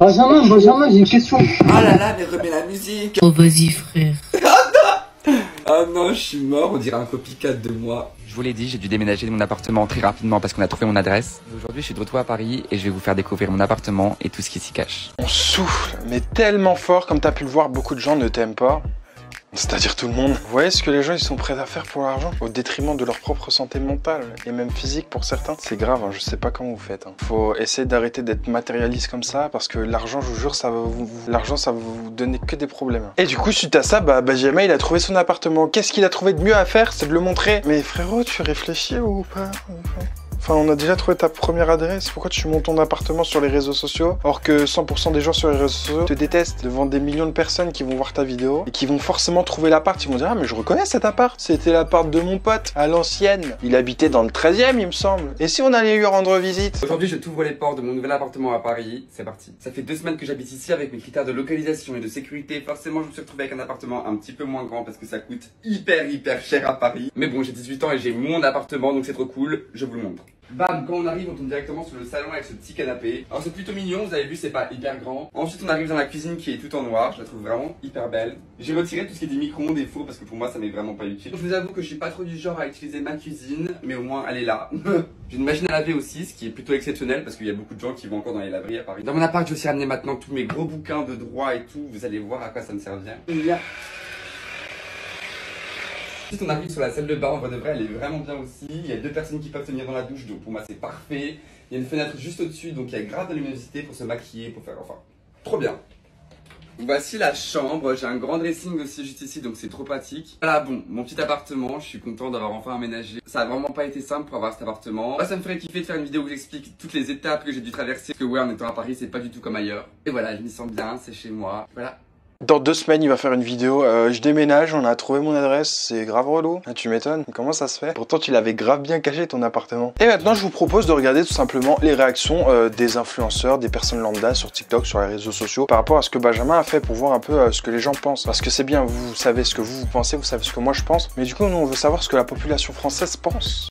Benjamin, j'ai une question. Ah là là, mais remets la musique. Oh vas-y frère. Ah non, je suis mort, on dirait un copycat de moi. Je vous l'ai dit, j'ai dû déménager de mon appartement très rapidement parce qu'on a trouvé mon adresse. Aujourd'hui, je suis de retour à Paris et je vais vous faire découvrir mon appartement et tout ce qui s'y cache. On souffle, mais tellement fort, comme t'as pu le voir, beaucoup de gens ne t'aiment pas. c'est-à-dire tout le monde. Vous voyez ce que les gens ils sont prêts à faire pour l'argent, au détriment de leur propre santé mentale et même physique pour certains. C'est grave, hein, je sais pas comment vous faites. Hein. Faut essayer d'arrêter d'être matérialiste comme ça, parce que l'argent, je vous jure, l'argent ça va vous donner que des problèmes. Et du coup, suite à ça, bah, Benjamin il a trouvé son appartement. Qu'est-ce qu'il a trouvé de mieux à faire? C'est de le montrer. Mais frérot, tu réfléchis ou pas? Enfin, on a déjà trouvé ta première adresse. Pourquoi tu montes ton appartement sur les réseaux sociaux alors que 100% des gens sur les réseaux sociaux te détestent devant des millions de personnes qui vont voir ta vidéo et qui vont forcément trouver l'appart. Ils vont dire « Ah, mais je reconnais cet appart. C'était l'appart de mon pote à l'ancienne. Il habitait dans le 13e, il me semble. Et si on allait lui rendre visite ?» Aujourd'hui, je t'ouvre les portes de mon nouvel appartement à Paris. C'est parti. Ça fait 2 semaines que j'habite ici avec mes critères de localisation et de sécurité. Forcément, je me suis retrouvé avec un appartement un petit peu moins grand parce que ça coûte hyper cher à Paris. Mais bon, j'ai 18 ans et j'ai mon appartement, donc c'est trop cool. Je vous le montre. Bam, quand on arrive, on tombe directement sur le salon avec ce petit canapé. Alors c'est plutôt mignon, vous avez vu, c'est pas hyper grand. Ensuite, on arrive dans la cuisine qui est tout en noir, je la trouve vraiment hyper belle. J'ai retiré tout ce qui est des micro-ondes, des fours, parce que pour moi, ça m'est vraiment pas utile. Je vous avoue que je suis pas trop du genre à utiliser ma cuisine, mais au moins, elle est là. J'ai une machine à laver aussi, ce qui est plutôt exceptionnel, parce qu'il y a beaucoup de gens qui vont encore dans les laveries à Paris. Dans mon appart, j'ai aussi ramené maintenant tous mes gros bouquins de droit et tout, vous allez voir à quoi ça me servirait. Ensuite on arrive sur la salle de bain, en vrai de vrai elle est vraiment bien aussi, il y a 2 personnes qui peuvent tenir dans la douche donc pour moi c'est parfait, il y a une fenêtre juste au-dessus donc il y a grave de luminosité pour se maquiller, pour faire enfin, trop bien. Voici la chambre, j'ai un grand dressing aussi juste ici donc c'est trop pratique. Voilà bon, mon petit appartement, je suis content d'avoir enfin aménagé. Ça a vraiment pas été simple pour avoir cet appartement. Moi ça me ferait kiffer de faire une vidéo où j'explique toutes les étapes que j'ai dû traverser. Parce que ouais en étant à Paris c'est pas du tout comme ailleurs. Et voilà je m'y sens bien, c'est chez moi, voilà. Dans 2 semaines, il va faire une vidéo. Je déménage, on a trouvé mon adresse, c'est grave relou. Ah, tu m'étonnes, comment ça se fait? Pourtant, tu l'avais grave bien caché ton appartement. Et maintenant, je vous propose de regarder tout simplement les réactions des influenceurs, des personnes lambda sur TikTok, sur les réseaux sociaux, par rapport à ce que Benjamin a fait pour voir un peu ce que les gens pensent. Parce que c'est bien, vous savez ce que vous pensez, vous savez ce que moi je pense. Mais du coup, nous, on veut savoir ce que la population française pense.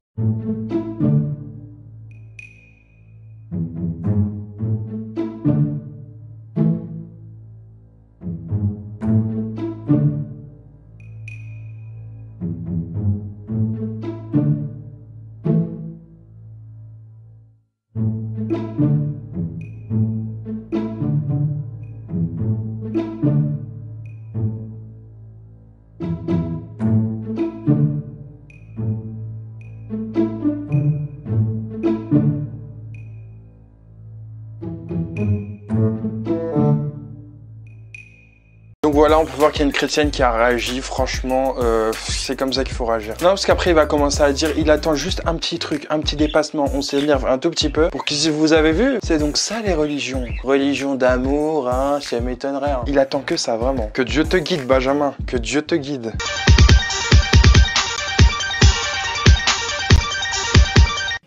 Voilà, on peut voir qu'il y a une chrétienne qui a réagi, franchement, c'est comme ça qu'il faut réagir. Non, parce qu'après, il va commencer à dire, il attend juste un petit truc, un petit dépassement, on s'énerve un tout petit peu, pour qu'ils vous avez vu, c'est donc ça les religions. Religion d'amour, hein, ça m'étonnerait. Hein. Il attend que ça, vraiment. Que Dieu te guide, Benjamin, que Dieu te guide.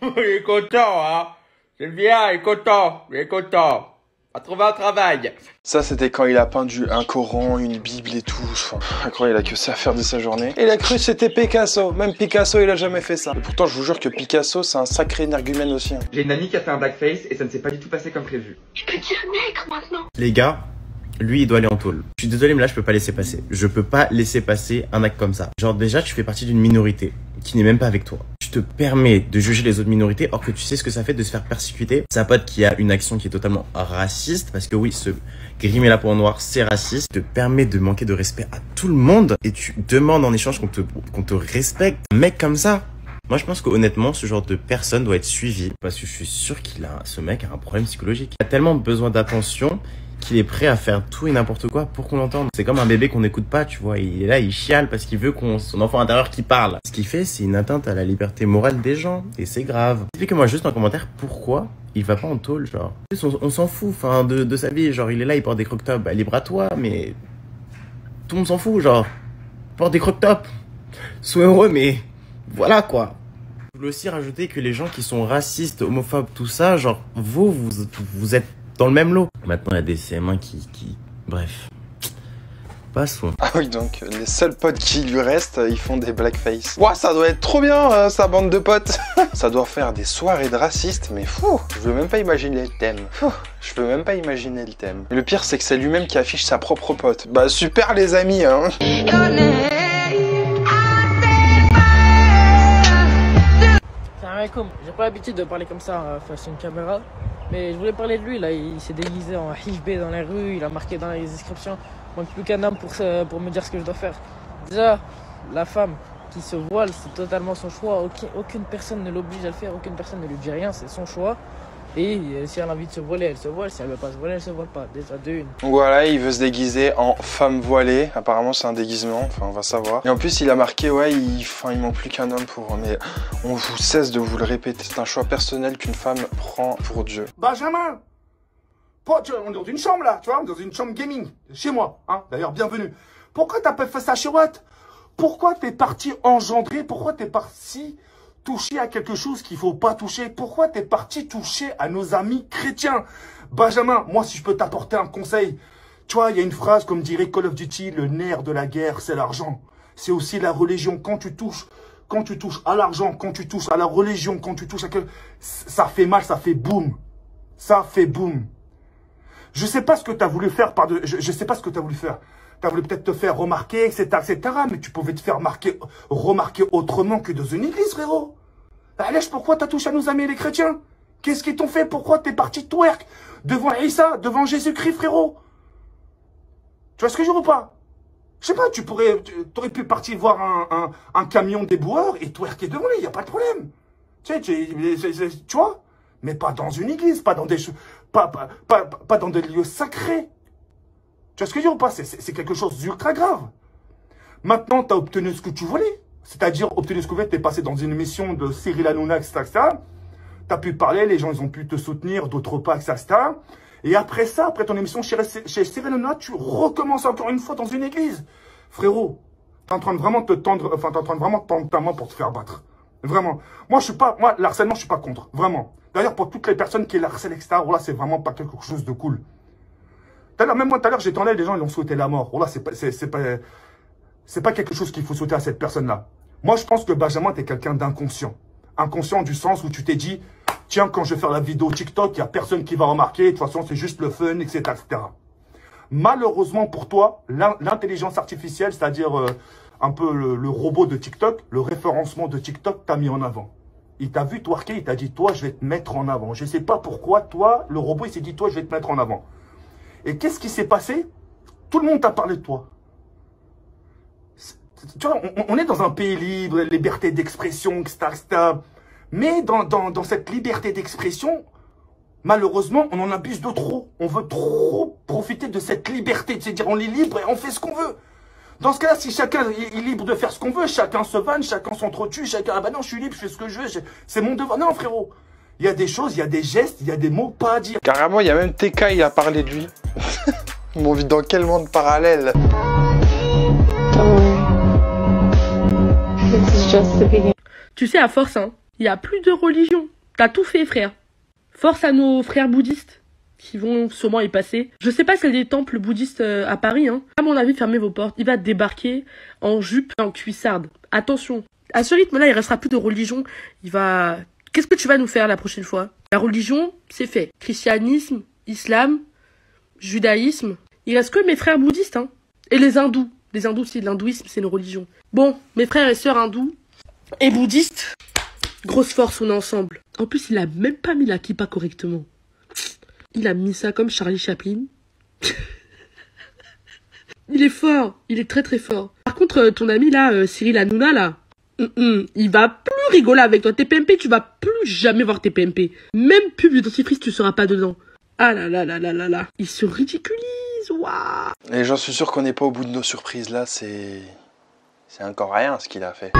Il est content, hein. C'est bien, il est content, il est content. À trouver un travail. Ça c'était quand il a peint un Coran, une Bible et tout. Enfin, incroyable, il a que ça à faire de sa journée. Et il a cru que c'était Picasso. Même Picasso il a jamais fait ça. Et pourtant je vous jure que Picasso c'est un sacré énergumène aussi. Hein. J'ai une amie qui a fait un blackface et ça ne s'est pas du tout passé comme prévu. Je peux dire nègre maintenant. Les gars, lui il doit aller en taule. Je suis désolé mais là je peux pas laisser passer. Je peux pas laisser passer un acte comme ça. Genre déjà tu fais partie d'une minorité qui n'est même pas avec toi. Te permet de juger les autres minorités or que tu sais ce que ça fait de se faire persécuter. Sa pote qui a une action qui est totalement raciste parce que oui, se grimer la peau en noir c'est raciste, te permet de manquer de respect à tout le monde et tu demandes en échange qu'on te respecte. Un mec comme ça, moi je pense qu'honnêtement ce genre de personne doit être suivi parce que je suis sûr qu'il a, ce mec a un problème psychologique. Il a tellement besoin d'attention qu'il est prêt à faire tout et n'importe quoi pour qu'on l'entende. C'est comme un bébé qu'on n'écoute pas, tu vois. Il est là, il chiale parce qu'il veut qu'on son enfant intérieur qui parle. Ce qu'il fait, c'est une atteinte à la liberté morale des gens. Et c'est grave. Expliquez-moi juste en commentaire pourquoi il va pas en taule, genre. On s'en fout, enfin, de sa vie. Genre, il est là, il porte des croque-tops. Bah, libre à toi, mais tout le monde s'en fout, genre. Porte des croque-tops. Sois heureux, mais voilà, quoi. Je voulais aussi rajouter que les gens qui sont racistes, homophobes, tout ça, genre, vous êtes dans le même lot. Maintenant, il y a des CM1 qui... Bref. Passons. Ah oui, donc, les seuls potes qui lui restent, ils font des blackface. Ouah, ça doit être trop bien, sa bande de potes. Ça doit faire des soirées de racistes, mais fou. Je veux même pas imaginer le thème. Fou. Je peux même pas imaginer le thème. Le pire, c'est que c'est lui-même qui affiche sa propre pote. Bah, super les amis, hein. Salam alaikum. J'ai pas l'habitude de parler comme ça face à une caméra. Mais je voulais parler de lui, là, il s'est déguisé en HB dans les rues, il a marqué dans les descriptions. Il manque plus qu'un homme pour me dire ce que je dois faire. Déjà, la femme qui se voile, c'est totalement son choix. Aucune personne ne l'oblige à le faire, aucune personne ne lui dit rien, c'est son choix. Et si elle a envie de se voiler, elle se voile. Si elle veut pas se voiler, elle se voile pas. Déjà de une. Donc voilà, il veut se déguiser en femme voilée. Apparemment, c'est un déguisement. Enfin, on va savoir. Et en plus, il a marqué, ouais, il manque plus qu'un homme pour. Mais on vous cesse de vous le répéter. C'est un choix personnel qu'une femme prend pour Dieu. Benjamin, pote, on est dans une chambre là, tu vois, on est dans une chambre gaming. Chez moi, hein. D'ailleurs, bienvenue. Pourquoi t'as pas fait ça chez Watt? Pourquoi t'es parti engendrer? Pourquoi t'es parti toucher à quelque chose qu'il faut pas toucher? Pourquoi t'es parti toucher à nos amis chrétiens? Benjamin, moi, si je peux t'apporter un conseil, tu vois, il y a une phrase, comme dirait Call of Duty, le nerf de la guerre, c'est l'argent. C'est aussi la religion. Quand tu touches à l'argent, quand tu touches à la religion, quand tu touches à quelque... ça fait mal, ça fait boum. Ça fait boum. Je sais pas ce que t'as voulu faire, je sais pas ce que t'as voulu faire. T'as voulu peut-être te faire remarquer, etc., etc. Mais tu pouvais te faire remarquer autrement que dans une église, frérot. Alèche, pourquoi t'as touché à nos amis les chrétiens? Qu'est-ce qu'ils t'ont fait? Pourquoi t'es parti twerk devant Issa, devant Jésus-Christ, frérot? Tu vois ce que je veux ou pas? Je sais pas, tu pourrais, t'aurais pu partir voir un camion déboueur et twerker devant lui, y a pas de problème. Tu sais, tu vois? Mais pas dans une église, pas dans des, pas dans des lieux sacrés. Tu vois ce que je veux dire ou pas? C'est quelque chose d'ultra grave. Maintenant, tu as obtenu ce que tu voulais. C'est-à-dire, obtenu ce que tu voulais, tu es passé dans une émission de Cyril Hanouna, etc. Tu as pu parler, les gens ils ont pu te soutenir, d'autres pas, etc. Et après ça, après ton émission chez Cyril Hanouna, tu recommences encore une fois dans une église. Frérot, tu es en train de vraiment te tendre, enfin, tu es en train de vraiment tendre ta main pour te faire battre. Vraiment. Moi, je suis pas, moi, l'harcèlement, je suis pas contre. Vraiment. D'ailleurs, pour toutes les personnes qui l'harcèlent, etc., voilà, c'est vraiment pas quelque chose de cool. Même moi, tout à l'heure, j'étais en live, les gens, ils ont souhaité la mort. Oh là, c'est pas quelque chose qu'il faut souhaiter à cette personne-là. Moi, je pense que Benjamin, t'es quelqu'un d'inconscient. Inconscient du sens où tu t'es dit, tiens, quand je vais faire la vidéo TikTok, il n'y a personne qui va remarquer. De toute façon, c'est juste le fun, etc., etc. Malheureusement pour toi, l'intelligence artificielle, c'est-à-dire un peu le robot de TikTok, le référencement de TikTok t'a mis en avant. Il t'a vu twerker, il t'a dit, toi, je vais te mettre en avant. Je ne sais pas pourquoi, toi, le robot, il s'est dit, toi, je vais te mettre en avant. Et qu'est-ce qui s'est passé? Tout le monde t'a parlé de toi. Tu vois, on est dans un pays libre, liberté d'expression, etc. Mais dans cette liberté d'expression, malheureusement, on en abuse de trop. On veut trop profiter de cette liberté, de se dire on est libre et on fait ce qu'on veut. Dans ce cas-là, si chacun est libre de faire ce qu'on veut, chacun se vanne, chacun s'entretue, chacun, ah bah non, je suis libre, je fais ce que je veux, c'est mon devoir. Non, frérot. Il y a des choses, il y a des gestes, il y a des mots pas à dire. Carrément, il y a même Tekay, il a parlé de lui. On vit dans quel monde parallèle? Tu sais, à force, hein, il n'y a plus de religion. T'as tout fait, frère. Force à nos frères bouddhistes qui vont sûrement y passer. Je sais pas s'il y a des temples bouddhistes à Paris. Hein. À mon avis, fermez vos portes. Il va débarquer en jupe, en cuissarde. Attention. À ce rythme-là, il restera plus de religion. Il va... Qu'est-ce que tu vas nous faire la prochaine fois? La religion, c'est fait. Christianisme, islam, judaïsme. Il reste que mes frères bouddhistes, hein. Et les hindous. Les hindous, c'est l'hindouisme, c'est une religion. Bon, mes frères et sœurs hindous et bouddhistes, grosse force, on est ensemble. En plus, il a même pas mis la kippa correctement. Il a mis ça comme Charlie Chaplin. Il est fort, il est très très fort. Par contre, ton ami là, Cyril Hanouna là, il va plus rigoler avec toi. TPMP, tu vas plus jamais voir TPMP. Même pub de dentifrice, tu seras pas dedans. Ah là là là là là là. Il se ridiculise. Waouh. Et j'en suis sûr qu'on n'est pas au bout de nos surprises. Là, c'est encore rien ce qu'il a fait.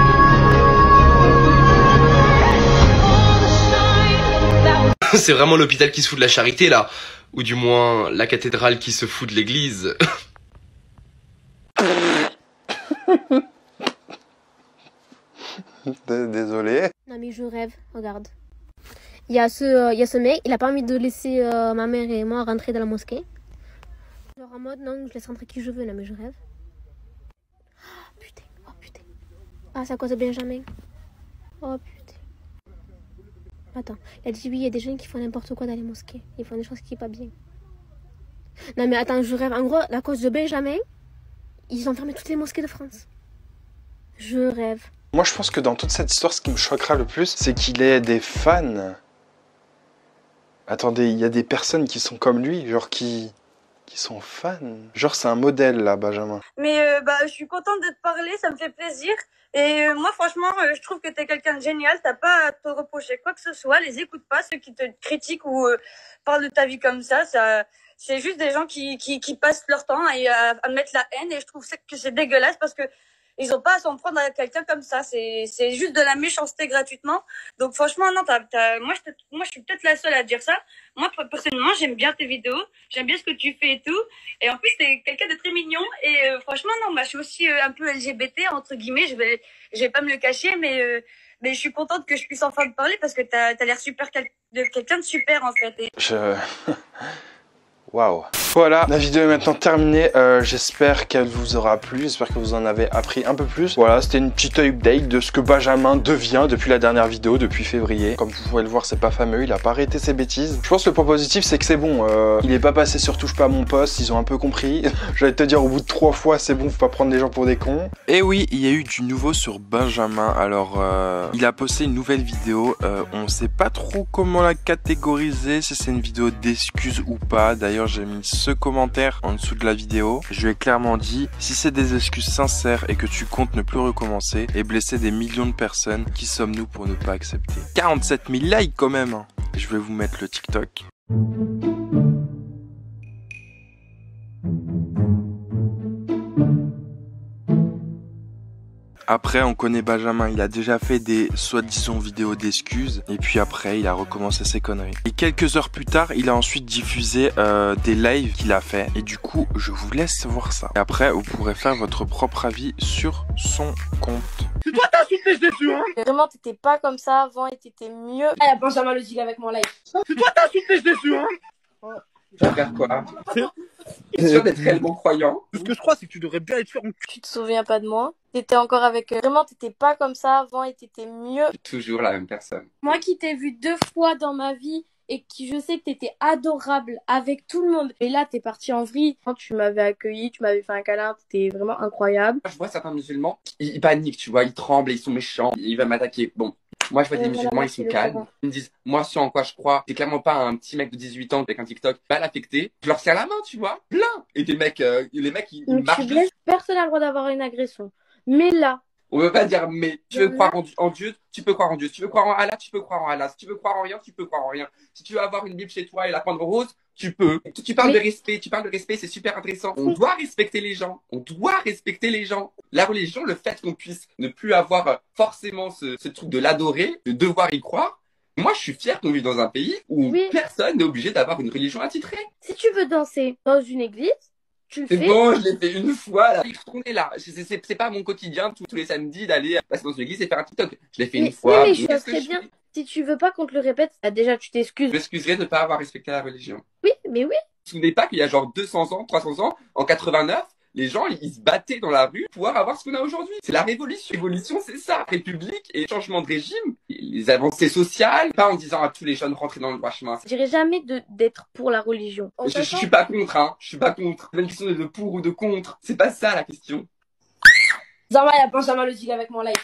C'est vraiment l'hôpital qui se fout de la charité là. Ou du moins, la cathédrale qui se fout de l'église. Désolé. Non mais je rêve, regarde. Il y a ce mec, il a pas envie de laisser ma mère et moi rentrer dans la mosquée. Genre en mode non, je laisse rentrer qui je veux, non mais je rêve. Oh putain, oh putain. Ah c'est à cause de Benjamin. Oh putain. Attends, il a dit oui, il y a des jeunes qui font n'importe quoi dans les mosquées. Ils font des choses qui sont pas bien. Non mais attends, je rêve. En gros, à cause de Benjamin, ils ont fermé toutes les mosquées de France. Je rêve. Moi, je pense que dans toute cette histoire, ce qui me choquera le plus, c'est qu'il ait des fans. Attendez, il y a des personnes qui sont comme lui, genre qui qui sont fans. Genre, c'est un modèle, là, Benjamin. Mais je suis contente de te parler, ça me fait plaisir. Et moi, franchement, je trouve que t'es quelqu'un de génial. T'as pas à te reprocher quoi que ce soit. Les écoute pas, ceux qui te critiquent ou parlent de ta vie comme ça. C'est juste des gens qui passent leur temps à mettre la haine. Et je trouve que c'est dégueulasse parce que ils n'ont pas à s'en prendre à quelqu'un comme ça. C'est juste de la méchanceté gratuitement. Donc franchement, non, moi, je suis peut-être la seule à dire ça. Moi, personnellement, j'aime bien tes vidéos. J'aime bien ce que tu fais et tout. Et en plus, t'es quelqu'un de très mignon. Et franchement, non, bah, je suis aussi un peu LGBT, entre guillemets. Je vais pas me le cacher, mais je suis contente que je puisse enfin te parler parce que t'as l'air super quelqu'un de super, en fait. Waouh. Voilà, la vidéo est maintenant terminée. J'espère qu'elle vous aura plu. J'espère que vous en avez appris un peu plus. Voilà, c'était une petite update de ce que Benjamin devient depuis la dernière vidéo, depuis février. Comme vous pouvez le voir, c'est pas fameux. Il a pas arrêté ses bêtises. Je pense que le point positif, c'est que c'est bon. Il est pas passé sur touche pas à mon poste. Ils ont un peu compris. J'allais te dire, au bout de 3 fois, c'est bon, faut pas prendre les gens pour des cons. Et oui, il y a eu du nouveau sur Benjamin. Alors, il a posté une nouvelle vidéo. On sait pas trop comment la catégoriser, si c'est une vidéo d'excuses ou pas. D'ailleurs, j'ai mis ce commentaire en dessous de la vidéo. Je lui ai clairement dit, si c'est des excuses sincères et que tu comptes ne plus recommencer et blesser des millions de personnes, qui sommes-nous pour ne pas accepter? 47 000 likes quand même. Je vais vous mettre le TikTok. Après, on connaît Benjamin, il a déjà fait des soi-disant vidéos d'excuses et puis après, il a recommencé ses conneries. Et quelques heures plus tard, il a ensuite diffusé des lives qu'il a fait et du coup, je vous laisse voir ça. Et après, vous pourrez faire votre propre avis sur son compte. C'est toi t'as insulté, je l'ai vu, hein. Vraiment, t'étais pas comme ça avant et t'étais mieux. Ah, Benjamin Lédig avec mon live. C'est toi t'as insulté, je l'ai vu, hein. Ouais. Je regarde quoi? T'es sûr d'être réellement croyant? Ce que je crois, c'est que tu devrais bien être sûr. Tu te souviens pas de moi? T'étais encore avec... Vraiment, t'étais pas comme ça avant et t'étais mieux. Toujours la même personne. Moi qui t'ai vu 2 fois dans ma vie et qui je sais que t'étais adorable avec tout le monde. Et là, t'es parti en vrille. Quand tu m'avais accueilli, tu m'avais fait un câlin, t'étais vraiment incroyable. Je vois certains musulmans, ils paniquent, tu vois, ils tremblent, ils sont méchants, ils veulent m'attaquer. Bon. Moi, je vois des musulmans, ils sont calmes. Ils me disent, moi, ce en quoi je crois, t'es clairement pas un petit mec de 18 ans avec un TikTok mal affecté. Je leur serre la main, tu vois, plein. Et des mecs, les mecs, ils marchent. Personne n'a le droit d'avoir une agression. Mais là. On veut pas dire, mais tu veux croire en Dieu, tu peux croire en Dieu. Si tu veux croire en Allah, tu peux croire en Allah. Si tu veux croire en rien, tu peux croire en rien. Si tu veux avoir une Bible chez toi et la peindre rose, tu peux. Tu parles de respect, c'est super intéressant. On doit respecter les gens. La religion, le fait qu'on puisse ne plus avoir forcément ce truc de l'adorer, de devoir y croire. Moi, je suis fière qu'on vive dans un pays où personne n'est obligé d'avoir une religion attitrée. Si tu veux danser dans une église, c'est bon, je l'ai fait 1 fois, là. Tourner là. C'est pas mon quotidien tous les samedis d'aller passer dans une église et faire un TikTok. Je l'ai fait 1 fois. Mais je sais bien. Si tu veux pas qu'on te le répète, déjà, tu t'excuses. Je m'excuserai de ne pas avoir respecté la religion. Oui, mais oui. Vous ne vous souvenez pas qu'il y a genre 200 ans, 300 ans, en 89, les gens, ils se battaient dans la rue pour pouvoir avoir ce qu'on a aujourd'hui. C'est la révolution. Révolution, c'est ça. République et changement de régime. Les avancées sociales. Pas en disant à tous les jeunes rentrer dans le droit chemin. Je dirais jamais d'être pour la religion. Je suis pas contre, hein. Je suis pas contre. C'est pas une question de pour ou de contre. C'est pas ça, la question. Zama, il y a Benjamin Lédig avec mon live.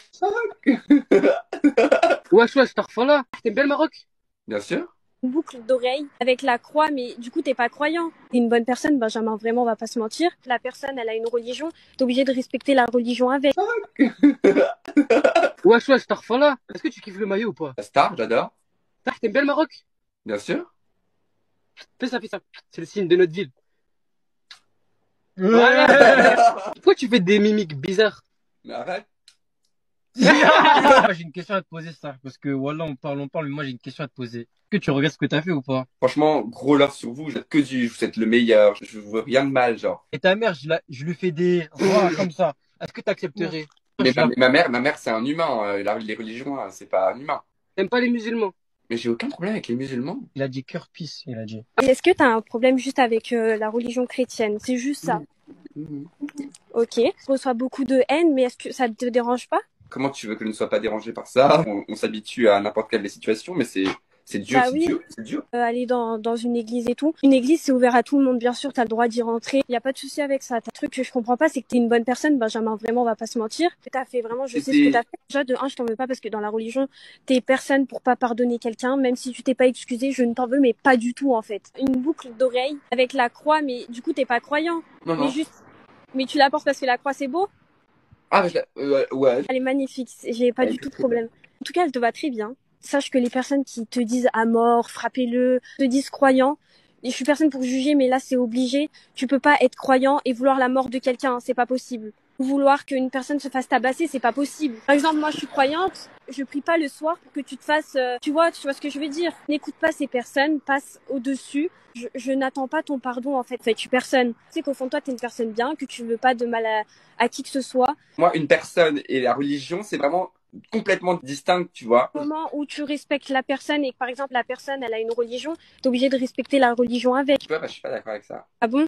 Wesh, t'as refait là. T'es belle, Maroc. Bien sûr. Une boucle d'oreille avec la croix, mais du coup t'es pas croyant. T'es une bonne personne, Benjamin, vraiment, on va pas se mentir. La personne, elle a une religion, t'es obligé de respecter la religion avec. Wesh, t'as refait là. Est-ce que tu kiffes le maillot ou pas? La star, j'adore. T'es belle, Maroc. Bien sûr. Fais ça. C'est le signe de notre ville. Pourquoi tu fais des mimiques bizarres? Arrête. Moi j'ai une question à te poser, ça, parce que voilà, on parle, mais moi j'ai une question à te poser. Que tu regardes ce que t'as fait ou pas? Franchement, gros love sur vous, vous êtes le meilleur, je veux rien de mal, genre. Et ta mère, je lui fais des rois comme ça. Est-ce que t'accepterais? Mais ma mère c'est un humain, les religions, hein, c'est pas un humain. T'aimes pas les musulmans? Mais j'ai aucun problème avec les musulmans. Il a dit cœur peace, il a dit. Est-ce que t'as un problème juste avec la religion chrétienne? C'est juste ça. Ok, je reçois beaucoup de haine, mais est-ce que ça te dérange pas? Comment tu veux que je ne sois pas dérangé par ça? On s'habitue à n'importe quelle des situations, mais c'est C'est dur, bah oui. C'est dur. Aller dans une église et tout. Une église, c'est ouvert à tout le monde, bien sûr, t'as le droit d'y rentrer. Il n'y a pas de souci avec ça. T'as un truc que je comprends pas, c'est que t'es une bonne personne, Benjamin, vraiment, on va pas se mentir. T'as fait vraiment, je sais ce que t'as fait. Déjà, de un, je t'en veux pas parce que dans la religion, t'es personne pour pas pardonner quelqu'un. Même si tu t'es pas excusé, je ne t'en veux, mais pas du tout, en fait. Une boucle d'oreille avec la croix, mais du coup, t'es pas croyant. Non, non. Mais tu la portes parce que la croix, c'est beau. Ah, ouais. Elle est magnifique, j'ai pas du tout de problème. En tout cas, elle te va très bien. Sache que les personnes qui te disent à mort, frappez-le, te disent croyant, je suis personne pour juger, mais là c'est obligé. Tu peux pas être croyant et vouloir la mort de quelqu'un, c'est pas possible. Vouloir qu'une personne se fasse tabasser, c'est pas possible. Par exemple, moi je suis croyante, je prie pas le soir pour que tu te fasses, tu vois ce que je veux dire. N'écoute pas ces personnes, passe au-dessus. Je n'attends pas ton pardon en fait. Je suis personne. Tu sais qu'au fond de toi t'es une personne bien, que tu veux pas de mal à qui que ce soit. Moi, une personne et la religion, c'est vraiment complètement distincte, tu vois. Au moment où tu respectes la personne et que par exemple la personne elle a une religion, t'es obligé de respecter la religion avec. Tu vois, bah, je suis pas d'accord avec ça. Ah bon?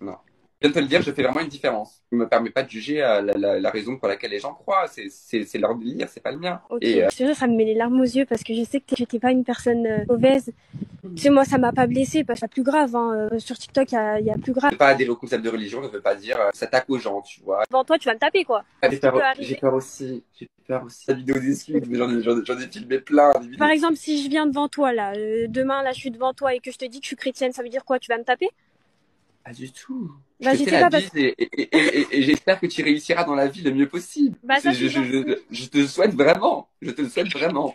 Non. Je viens de te le dire, je fais vraiment une différence. Je me permets pas de juger la raison pour laquelle les gens croient. C'est leur délire, c'est pas le mien. Ok. Et je te jure, ça me met les larmes aux yeux parce que je sais que j'étais pas une personne mauvaise. Tu sais, moi, ça m'a pas blessée, parce que c'est plus grave. Hein. Sur TikTok, il y a plus grave. Pas des le concept de religion, ne veut pas dire s'attaque aux gens, tu vois. Devant toi, tu vas me taper, quoi. Ah, j'ai peur aussi. La vidéo d'excuses, mais j'en ai filmé plein. Par exemple, si je viens devant toi, là, demain, là, je suis devant toi et que je te dis que je suis chrétienne, ça veut dire quoi? Tu vas me taper? Pas du tout. Bah, je te la bise et j'espère que tu réussiras dans la vie le mieux possible. Bah, ça, je te le souhaite vraiment. Je te le souhaite vraiment.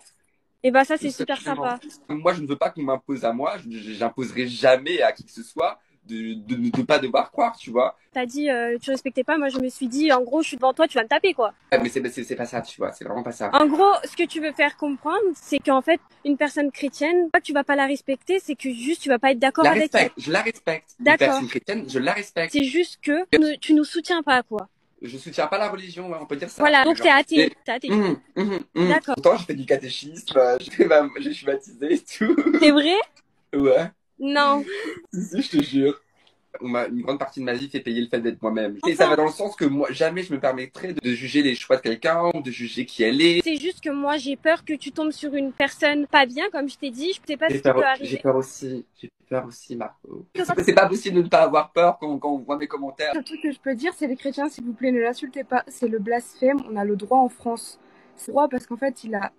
Et bah ça, c'est super sympa. Moi, je ne veux pas qu'on m'impose à moi. J'imposerai jamais à qui que ce soit de ne pas devoir croire, tu vois. T'as dit, tu respectais pas. Moi, je me suis dit, en gros, je suis devant toi, tu vas me taper, quoi. Ah, mais c'est pas ça, tu vois. C'est vraiment pas ça. En gros, ce que tu veux faire comprendre, c'est qu'en fait, une personne chrétienne, toi, tu vas pas la respecter, c'est que juste, tu vas pas être d'accord avec elle. Je la respecte. D'accord. Une personne chrétienne, je la respecte. C'est juste que tu nous soutiens pas, quoi. Je soutiens pas la religion, on peut dire ça. Voilà, donc t'es athée. D'accord. Pourtant, je fais du catéchisme, je suis baptisée et tout. C'est vrai? Ouais. Non. Si, je te jure. Une grande partie de ma vie fait payer le fait d'être moi-même. Enfin. Et ça va dans le sens que moi, jamais je me permettrai de juger les choix de quelqu'un ou de juger qui elle est. C'est juste que moi, j'ai peur que tu tombes sur une personne pas bien, comme je t'ai dit. Je sais pas ce qui peut arriver. J'ai peur aussi, Marco. C'est pas possible de ne pas avoir peur quand on voit mes commentaires. Un truc que je peux dire, c'est les chrétiens, s'il vous plaît, ne l'insultez pas. C'est le blasphème. On a le droit en France. C'est le droit parce qu'en fait, il a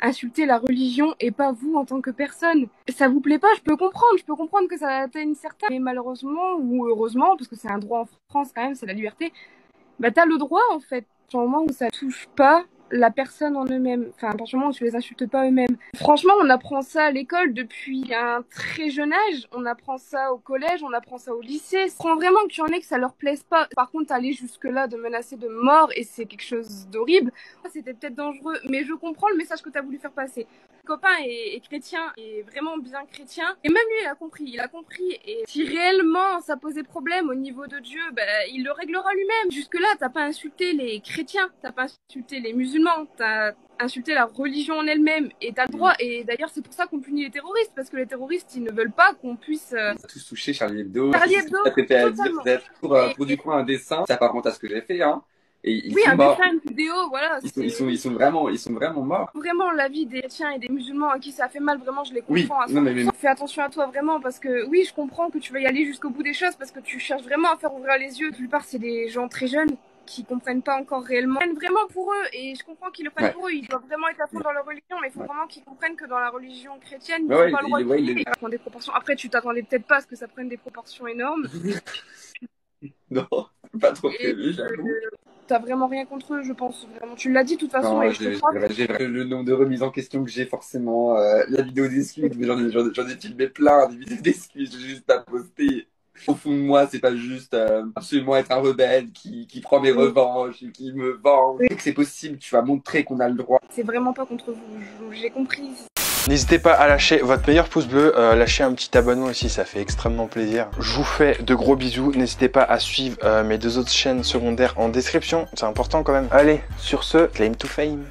insulter la religion et pas vous en tant que personne. Ça vous plaît pas, je peux comprendre que ça atteigne certains. Mais malheureusement, ou heureusement, parce que c'est un droit en France quand même, c'est la liberté, bah t'as le droit en fait, au moment où ça touche pas la personne en eux-mêmes, enfin à partir du moment où tu les insultes pas eux-mêmes. Franchement, on apprend ça à l'école depuis un très jeune âge, on apprend ça au collège, on apprend ça au lycée. Je crois vraiment qu'il y en ait que ça leur plaise pas. Par contre, aller jusque-là de menacer de mort, et c'est quelque chose d'horrible. C'était peut-être dangereux, mais je comprends le message que t'as voulu faire passer. Mon copain est chrétien, est vraiment bien chrétien, et même lui il a compris, et si réellement ça posait problème au niveau de Dieu, bah, il le réglera lui-même. Jusque-là, t'as pas insulté les chrétiens, t'as pas insulté les musulmans, t'as insulté la religion en elle-même et t'as le droit. Et d'ailleurs, c'est pour ça qu'on punit les terroristes, parce que les terroristes, ils ne veulent pas qu'on puisse tous toucher Charlie Hebdo. Charlie Hebdo, pour du coup un dessin, ça apparente à ce que j'ai fait, hein. Et oui, un dessin, une vidéo, voilà. Ils sont vraiment morts. Vraiment, la vie des chrétiens et des musulmans à qui ça a fait mal, vraiment, je les comprends. Oui. À non, mais... Fais attention à toi, vraiment, parce que oui, je comprends que tu vas y aller jusqu'au bout des choses, parce que tu cherches vraiment à faire ouvrir les yeux. La plupart, c'est des gens très jeunes qui comprennent pas encore réellement. Ils prennent vraiment pour eux, et je comprends qu'ils le prennent pour eux. Ils doivent vraiment être à fond dans leur religion, mais il faut vraiment qu'ils comprennent que dans la religion chrétienne, ils n'ont pas le droit de crier. Ça prend des proportions. Après, tu t'attendais peut-être pas à ce que ça prenne des proportions énormes. Non, pas trop prévu, j'avoue. T'as vraiment rien contre eux, je pense. Vraiment, tu l'as dit de toute façon. Non, et j'ai le nombre de remises en question que j'ai, forcément. La vidéo d'excuses, mais j'en ai filmé plein, des vidéos d'excuses, j'ai juste à poster. Au fond de moi, c'est pas juste absolument être un rebelle qui prend mes revanches et qui me venge. Oui. C'est possible, tu vas montrer qu'on a le droit. C'est vraiment pas contre vous, j'ai compris. N'hésitez pas à lâcher votre meilleur pouce bleu, lâcher un petit abonnement aussi, ça fait extrêmement plaisir. Je vous fais de gros bisous, n'hésitez pas à suivre mes deux autres chaînes secondaires en description, c'est important quand même. Allez, sur ce, claim to fame.